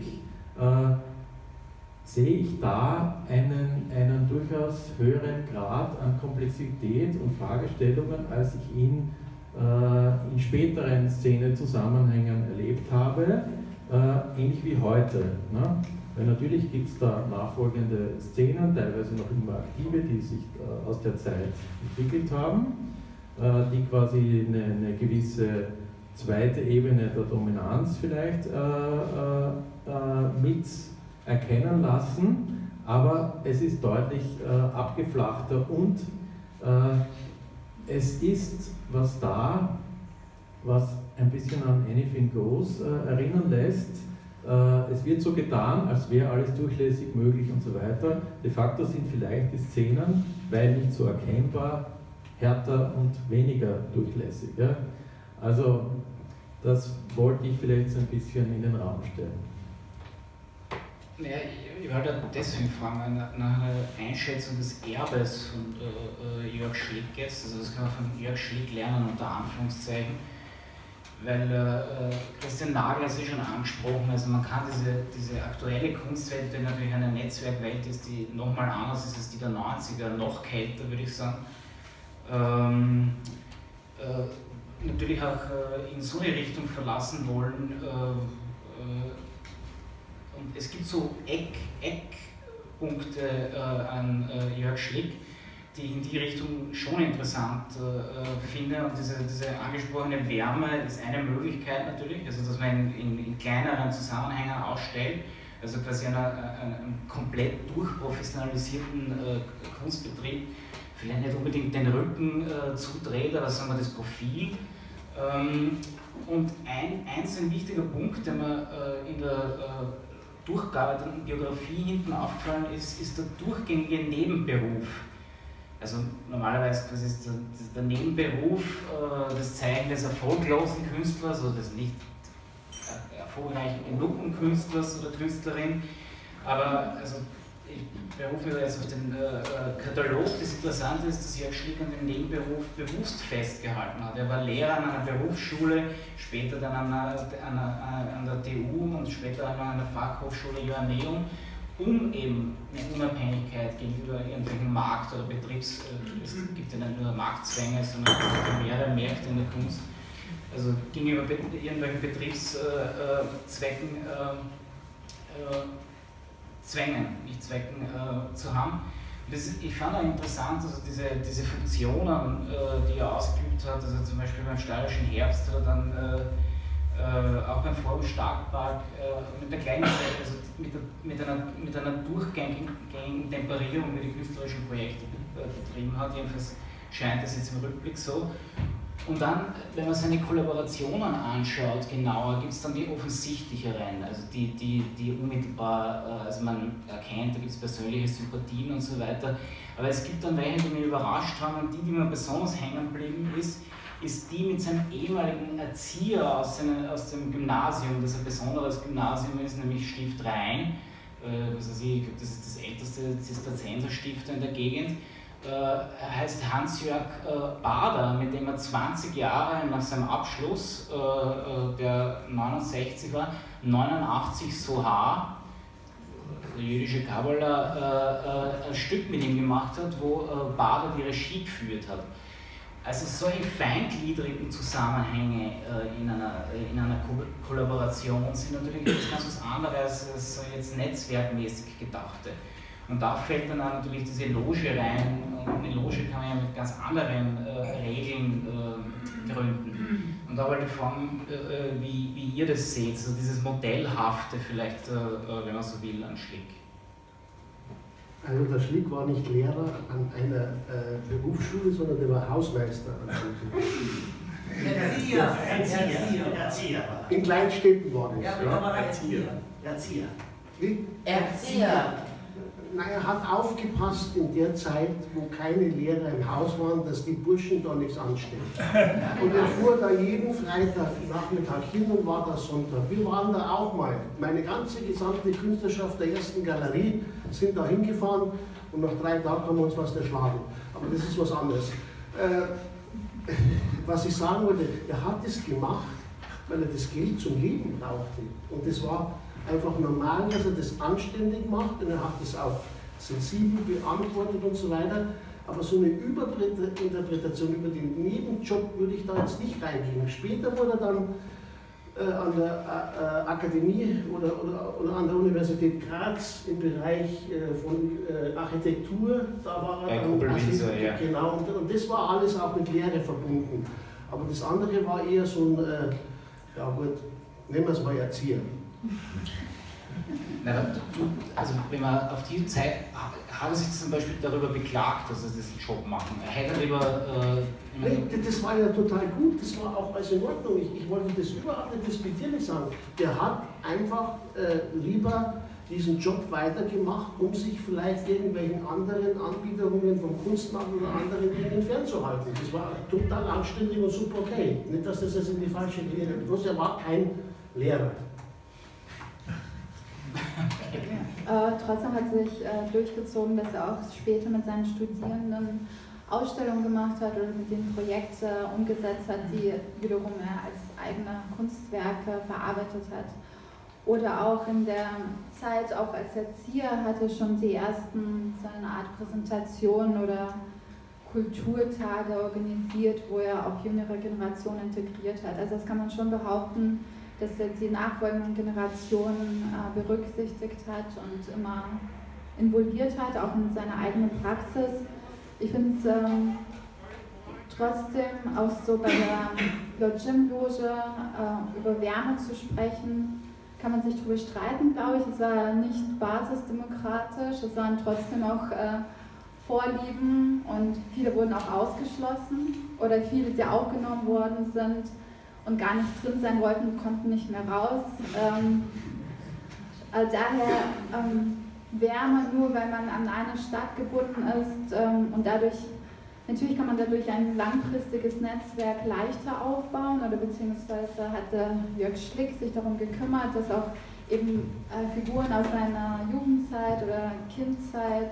sehe ich da einen durchaus höheren Grad an Komplexität und Fragestellungen, als ich ihn in späteren Szenezusammenhängen erlebt habe, ähnlich wie heute. Ne? Weil natürlich gibt es da nachfolgende Szenen, teilweise noch immer aktive, die sich aus der Zeit entwickelt haben, die quasi eine gewisse zweite Ebene der Dominanz vielleicht mit erkennen lassen, aber es ist deutlich abgeflachter, und es ist was da, was ein bisschen an Anything Goes erinnern lässt. Es wird so getan, als wäre alles durchlässig möglich und so weiter. De facto sind vielleicht die Szenen, weil nicht so erkennbar, härter und weniger durchlässig. Ja? Also das wollte ich vielleicht so ein bisschen in den Raum stellen. Ja, ich wollte deswegen fragen, nach einer Einschätzung des Erbes von Jörg Schlick jetzt, also das kann man von Jörg Schlick lernen, unter Anführungszeichen, weil Christian Nagel hat es schon angesprochen, also man kann diese aktuelle Kunstwelt, die natürlich eine Netzwerkwelt ist, die nochmal anders ist als die der 90er, noch kälter würde ich sagen, natürlich auch in so eine Richtung verlassen wollen, und es gibt so Eckpunkte an Jörg Schlick, die ich in die Richtung schon interessant finde. Und diese angesprochene Wärme ist eine Möglichkeit natürlich, also dass man in kleineren Zusammenhängen ausstellt, also quasi einem komplett durchprofessionalisierten Kunstbetrieb vielleicht nicht unbedingt den Rücken zudreht, aber sagen wir das Profil. Und ein wichtiger Punkt, der mir in der durchgearbeiteten Biografie hinten aufgefallen ist, ist der durchgängige Nebenberuf. Also normalerweise das ist der Nebenberuf das Zeichen des erfolglosen Künstlers oder des nicht erfolgreichen genugen Künstlers oder Künstlerin. Aber also, ich berufe mich jetzt auf den Katalog. Das Interessante ist, dass Jörg Schlick an dem Nebenberuf bewusst festgehalten hat. Er war Lehrer an einer Berufsschule, später dann an der TU und später an der Fachhochschule Joanneum, um eben eine Unabhängigkeit gegenüber irgendwelchen Markt- oder Betriebs... Es gibt ja nicht nur Marktzwänge, sondern mehrere Märkte in der Kunst. Also gegenüber irgendwelchen Betriebszwecken... zu haben. Ich fand auch interessant, also diese Funktionen, die er ausgeübt hat, also zum Beispiel beim Steirischen Herbst oder dann auch beim Forum Starkpark, mit der kleinen, also mit einer durchgängigen Temperierung, die künstlerischen Projekte betrieben hat, jedenfalls scheint das jetzt im Rückblick so. Und dann, wenn man seine Kollaborationen anschaut, genauer, gibt es dann die offensichtlicheren, also die unmittelbar, also man erkennt, da gibt es persönliche Sympathien und so weiter. Aber es gibt dann welche, die mich überrascht haben, und die mir besonders hängen geblieben ist die mit seinem ehemaligen Erzieher aus dem Gymnasium, das ein besonderes Gymnasium ist, nämlich Stift Rhein. Ich glaube, das ist das älteste Zisterzienserstift in der Gegend. Er heißt Hans-Jörg Bader, mit dem er 20 Jahre nach seinem Abschluss, der 69 war, 89 Sohar, der jüdische Kabbalah, ein Stück mit ihm gemacht hat, wo Bader die Regie geführt hat. Also solche feingliedrigen Zusammenhänge in einer Kollaboration sind natürlich ganz was anderes als jetzt netzwerkmäßig Gedachte. Und da fällt dann auch natürlich diese Loge rein, und eine Loge kann man ja mit ganz anderen Regeln gründen. Und da wollte ich fragen, wie ihr das seht, also dieses Modellhafte vielleicht, wenn man so will, an Schlick. Also der Schlick war nicht Lehrer an einer Berufsschule, sondern der war Hausmeister an einer Berufsschule. Erzieher. In Kleinstädten war das. Ja. Erzieher. Wie? Erzieher. Naja, hat aufgepasst in der Zeit, wo keine Lehrer im Haus waren, dass die Burschen da nichts anstellen. Und er fuhr da jeden Freitagnachmittag hin und war da Sonntag. Wir waren da auch mal. Meine ganze gesamte Künstlerschaft der ersten Galerie sind da hingefahren und nach 3 Tagen haben wir uns was erschlagen. Aber das ist was anderes. Was ich sagen wollte, er hat das gemacht, weil er das Geld zum Leben brauchte. Und das war einfach normal, dass er das anständig macht, und er hat das auch sensibel beantwortet und so weiter. Aber so eine Überinterpretation über den Nebenjob würde ich da jetzt nicht reingehen. Später wurde er dann an der Akademie oder an der Universität Graz im Bereich von Architektur, da war er dann Assistent, ja. Genau, und das war alles auch mit Lehre verbunden. Aber das andere war eher so ein, ja gut, nehmen wir es mal Erzieher. Na, also wenn man auf die Zeit, hat er sich zum Beispiel darüber beklagt, dass er diesen Job machen. Er hätte lieber... das war ja total gut, das war auch alles in Ordnung. Ich wollte das überhaupt nicht diskutierlich sagen. Der hat einfach lieber diesen Job weitergemacht, um sich vielleicht irgendwelchen anderen Anbiederungen von Kunstmarkt oder anderen Dingen fernzuhalten. Das war total anständig und super okay. Nicht, dass das jetzt in die falsche Lehre geht. Bloß er war kein Lehrer. Trotzdem hat sich durchgezogen, dass er auch später mit seinen Studierenden Ausstellungen gemacht hat oder mit den Projekten umgesetzt hat, die wiederum er als eigene Kunstwerke verarbeitet hat. Oder auch in der Zeit, auch als Erzieher, hat er schon die ersten, so eine Art Präsentationen oder Kulturtage organisiert, wo er auch jüngere Generationen integriert hat. Also das kann man schon behaupten, dass er die nachfolgenden Generationen berücksichtigt hat und immer involviert hat, auch in seiner eigenen Praxis. Ich finde es trotzdem auch so bei der Lord Jim Loge über Wärme zu sprechen, kann man sich darüber streiten, glaube ich. Es war nicht basisdemokratisch, es waren trotzdem auch Vorlieben, und viele wurden auch ausgeschlossen oder viele, die aufgenommen worden sind und gar nicht drin sein wollten, konnten nicht mehr raus. Daher Wärme, nur weil man an eine Stadt gebunden ist, und dadurch, natürlich kann man dadurch ein langfristiges Netzwerk leichter aufbauen, oder beziehungsweise hat Jörg Schlick sich darum gekümmert, dass auch eben Figuren aus seiner Jugendzeit oder Kindzeit,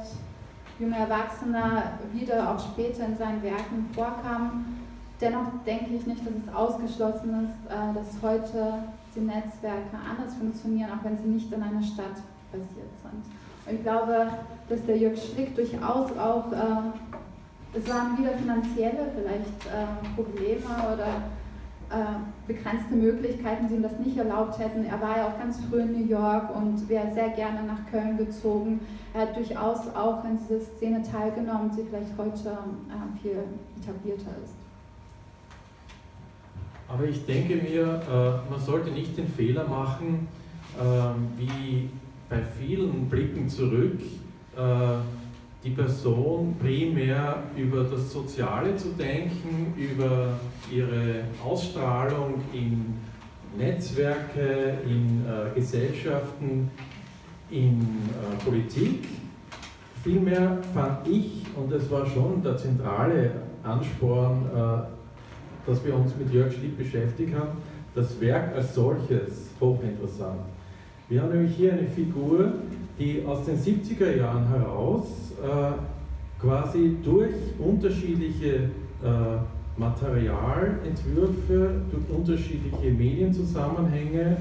junge Erwachsene, wieder auch später in seinen Werken vorkamen. Dennoch denke ich nicht, dass es ausgeschlossen ist, dass heute die Netzwerke anders funktionieren, auch wenn sie nicht in einer Stadt basiert sind. Und ich glaube, dass der Jörg Schlick durchaus auch, es waren wieder finanzielle vielleicht Probleme oder begrenzte Möglichkeiten, die ihm das nicht erlaubt hätten. Er war ja auch ganz früh in New York und wäre sehr gerne nach Köln gezogen. Er hat durchaus auch an dieser Szene teilgenommen, die vielleicht heute viel etablierter ist. Aber ich denke mir, man sollte nicht den Fehler machen, wie bei vielen Blicken zurück, die Person primär über das Soziale zu denken, über ihre Ausstrahlung in Netzwerke, in Gesellschaften, in Politik. Vielmehr fand ich, und das war schon der zentrale Ansporn, dass wir uns mit Jörg Schlick beschäftigt haben, das Werk als solches hochinteressant. Wir haben nämlich hier eine Figur, die aus den 70er Jahren heraus quasi durch unterschiedliche Materialentwürfe, durch unterschiedliche Medienzusammenhänge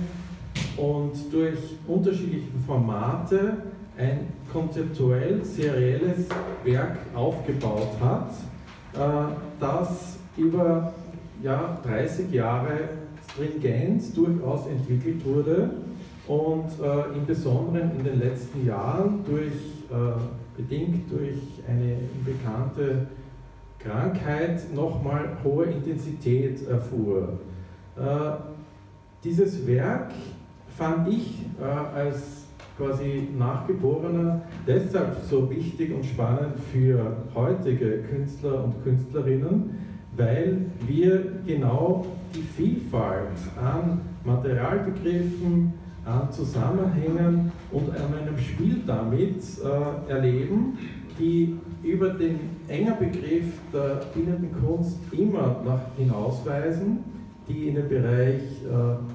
und durch unterschiedliche Formate ein konzeptuell serielles Werk aufgebaut hat, das über 30 Jahre Stringenz durchaus entwickelt wurde und im Besonderen in den letzten Jahren bedingt durch eine bekannte Krankheit nochmal hohe Intensität erfuhr. Dieses Werk fand ich als quasi Nachgeborener deshalb so wichtig und spannend für heutige Künstler und Künstlerinnen, weil wir genau die Vielfalt an Materialbegriffen, an Zusammenhängen und an einem Spiel damit erleben, die über den engen Begriff der bildenden Kunst immer hinausweisen, die in den Bereich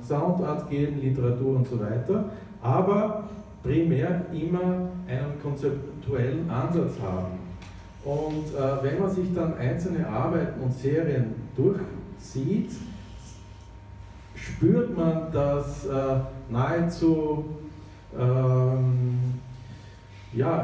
Soundart gehen, Literatur und so weiter, aber primär immer einen konzeptuellen Ansatz haben. Und wenn man sich dann einzelne Arbeiten und Serien durchsieht, spürt man, dass nahezu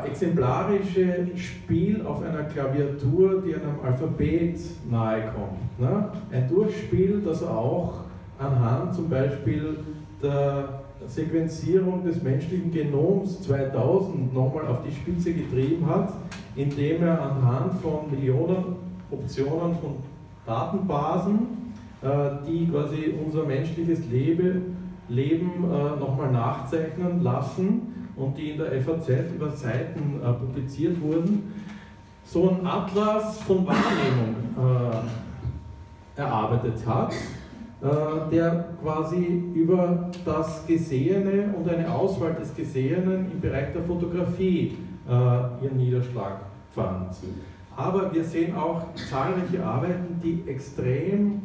exemplarische Spiel auf einer Klaviatur, die einem Alphabet nahe kommt. Ne? Ein Durchspiel, das auch anhand zum Beispiel der Sequenzierung des menschlichen Genoms 2000 nochmal auf die Spitze getrieben hat, indem er anhand von Millionen Optionen von Datenbasen, die quasi unser menschliches Leben nochmal nachzeichnen lassen und die in der FAZ über Seiten publiziert wurden, so ein Atlas von Wahrnehmung erarbeitet hat, der quasi über das Gesehene und eine Auswahl des Gesehenen im Bereich der Fotografie ihren Niederschlag fand. Aber wir sehen auch zahlreiche Arbeiten, die extrem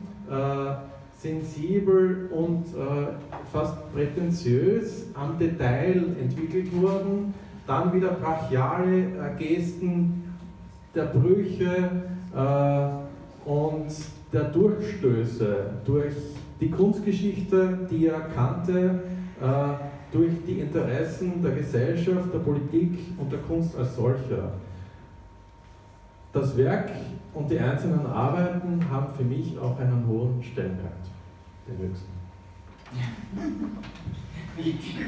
sensibel und fast prätentiös am Detail entwickelt wurden, dann wieder brachiale Gesten der Brüche und der Durchstöße durch die Kunstgeschichte, die er kannte, durch die Interessen der Gesellschaft, der Politik und der Kunst als solcher. Das Werk und die einzelnen Arbeiten haben für mich auch einen hohen Stellenwert, den höchsten.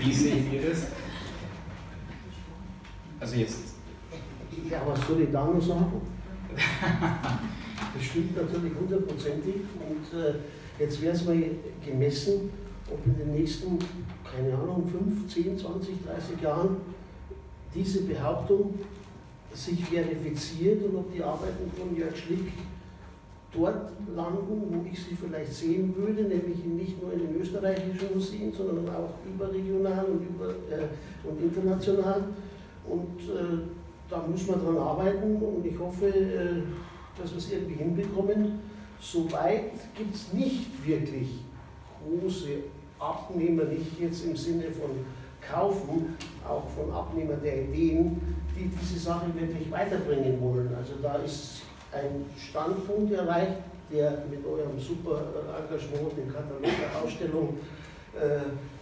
Wie sehen wir das? Also jetzt. Ja, was soll ich da noch sagen? Das stimmt natürlich hundertprozentig und jetzt wäre es mal gemessen, ob in den nächsten, keine Ahnung, 5, 10, 20, 30 Jahren diese Behauptung sich verifiziert und ob die Arbeiten von Jörg Schlick dort landen, wo ich sie vielleicht sehen würde, nämlich nicht nur in den österreichischen Museen, sondern auch überregional und international. Und da muss man dran arbeiten und ich hoffe, dass wir es irgendwie hinbekommen. Soweit gibt es nicht wirklich große Abnehmer, nicht jetzt im Sinne von Kaufen, auch von Abnehmer der Ideen, die diese Sache wirklich weiterbringen wollen. Also da ist ein Standpunkt erreicht, der mit eurem super Engagement, dem Katalog der Ausstellung,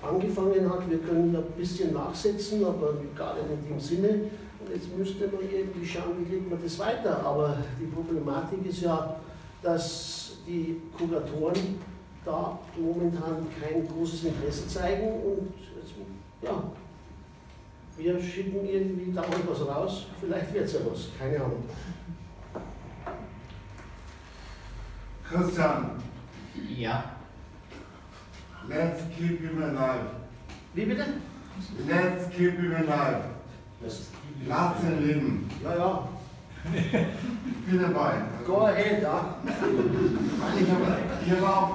angefangen hat. Wir können da ein bisschen nachsetzen, aber gar nicht in dem Sinne. Und jetzt müsste man irgendwie schauen, wie kriegt man das weiter. Aber die Problematik ist ja, dass die Kuratoren da momentan kein großes Interesse zeigen und ja, wir schicken irgendwie da was raus, vielleicht wird es ja was, keine Ahnung. Christian. Ja. Let's keep him alive. Wie bitte? Let's keep him alive. Lass ihn leben. Ja, ja. Ich bin dabei. Also, go ahead, ja. Ich habe auch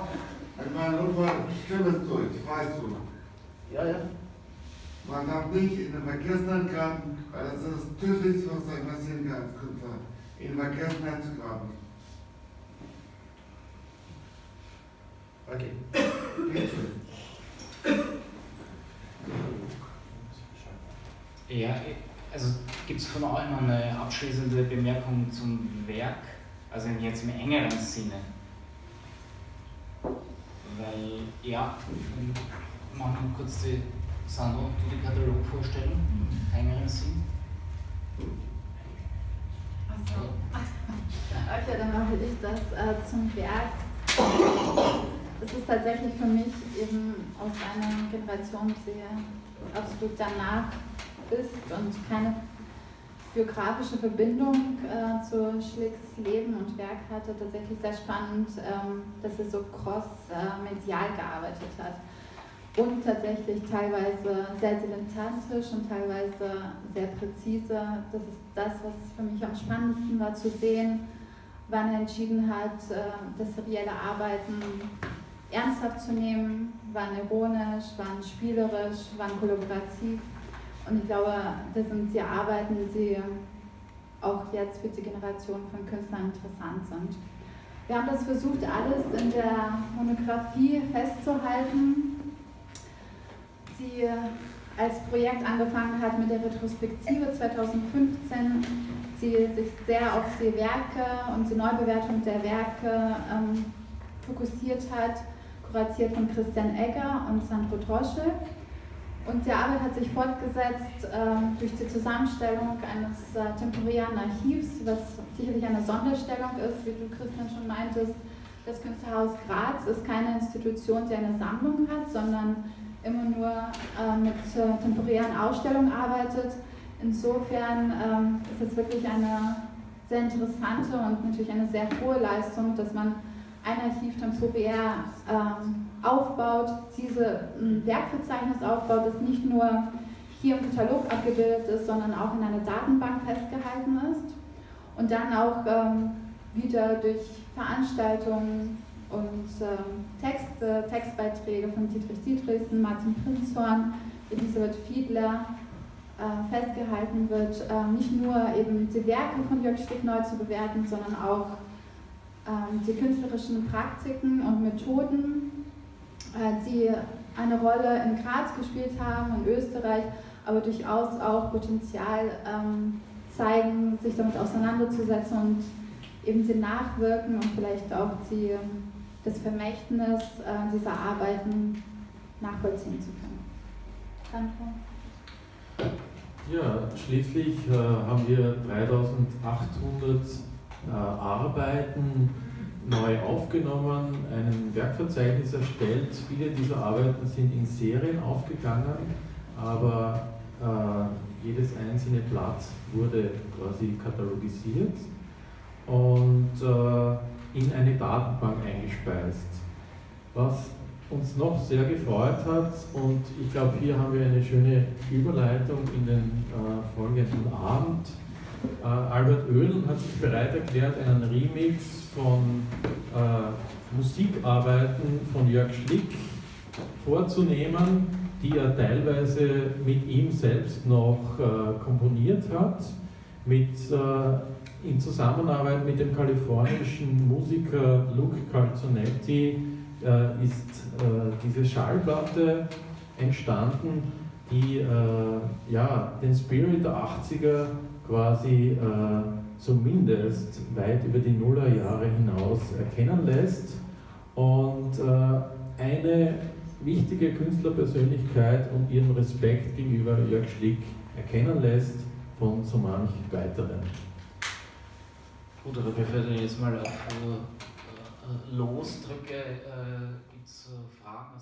meine Stimme durch, weißt du. Ja, ja. Man darf nicht in den Vergessenheit graben, weil das ist das Tödlichste, was da passieren kann als Künstler. In den Vergessenheit zu graben. Okay. Ja, also gibt es von euch noch eine abschließende Bemerkung zum Werk, also jetzt im engeren Sinne? Weil, ja, ich mache mal kurz die Sandro, du die Katalogvorstellung im engeren Sinn. Achso. Okay, dann mache ich das zum Werk. Es ist tatsächlich für mich eben aus einer Generation, die absolut danach ist und keine biografische Verbindung zu Schlicks Leben und Werk hatte, tatsächlich sehr spannend, dass er so cross-medial gearbeitet hat und tatsächlich teilweise sehr dilettantisch und teilweise sehr präzise. Das ist das, was für mich am spannendsten war zu sehen, wann er entschieden hat, das serielle Arbeiten ernsthaft zu nehmen, wann ironisch, wann spielerisch, wann kollaborativ. Und ich glaube, das sind die Arbeiten, die auch jetzt für die Generation von Künstlern interessant sind. Wir haben das versucht, alles in der Monographie festzuhalten, die als Projekt angefangen hat mit der Retrospektive 2015, die sich sehr auf die Werke und die Neubewertung der Werke fokussiert hat, kuratiert von Christian Egger und Sandro Droschl. Und die Arbeit hat sich fortgesetzt durch die Zusammenstellung eines temporären Archivs, was sicherlich eine Sonderstellung ist, wie du, Christian, schon meintest. Das Künstlerhaus Graz ist keine Institution, die eine Sammlung hat, sondern immer nur mit temporären Ausstellungen arbeitet. Insofern ist es wirklich eine sehr interessante und natürlich eine sehr hohe Leistung, dass man ein Archiv temporär aufbaut, diese Werkverzeichnis aufbaut, das nicht nur hier im Katalog abgebildet ist, sondern auch in einer Datenbank festgehalten ist und dann auch wieder durch Veranstaltungen und Texte, Textbeiträge von Diedrich Diederichsen, Martin Prinzhorn, Elisabeth Fiedler festgehalten wird, nicht nur eben die Werke von Jörg Schlick neu zu bewerten, sondern auch die künstlerischen Praktiken und Methoden, die eine Rolle in Graz gespielt haben, in Österreich, aber durchaus auch Potenzial zeigen, sich damit auseinanderzusetzen und eben den Nachwirken und vielleicht auch das Vermächtnis dieser Arbeiten nachvollziehen zu können. Danke. Ja, schließlich haben wir 3800 Arbeiten neu aufgenommen, ein Werkverzeichnis erstellt. Viele dieser Arbeiten sind in Serien aufgegangen, aber jedes einzelne Blatt wurde quasi katalogisiert und in eine Datenbank eingespeist. Was uns noch sehr gefreut hat, und ich glaube, hier haben wir eine schöne Überleitung in den folgenden Abend. Albert Oehlen hat sich bereit erklärt, einen Remix von Musikarbeiten von Jörg Schlick vorzunehmen, die er teilweise mit ihm selbst noch komponiert hat, in Zusammenarbeit mit dem kalifornischen Musiker Luke Calzonetti ist diese Schallplatte entstanden, die ja, den Spirit der 80er quasi zumindest weit über die Nullerjahre hinaus erkennen lässt. Und eine wichtige Künstlerpersönlichkeit und ihren Respekt gegenüber Jörg Schlick erkennen lässt von so manch weiteren. Gut, aber bevor ich jetzt mal auf Los drücke, gibt es Fragen?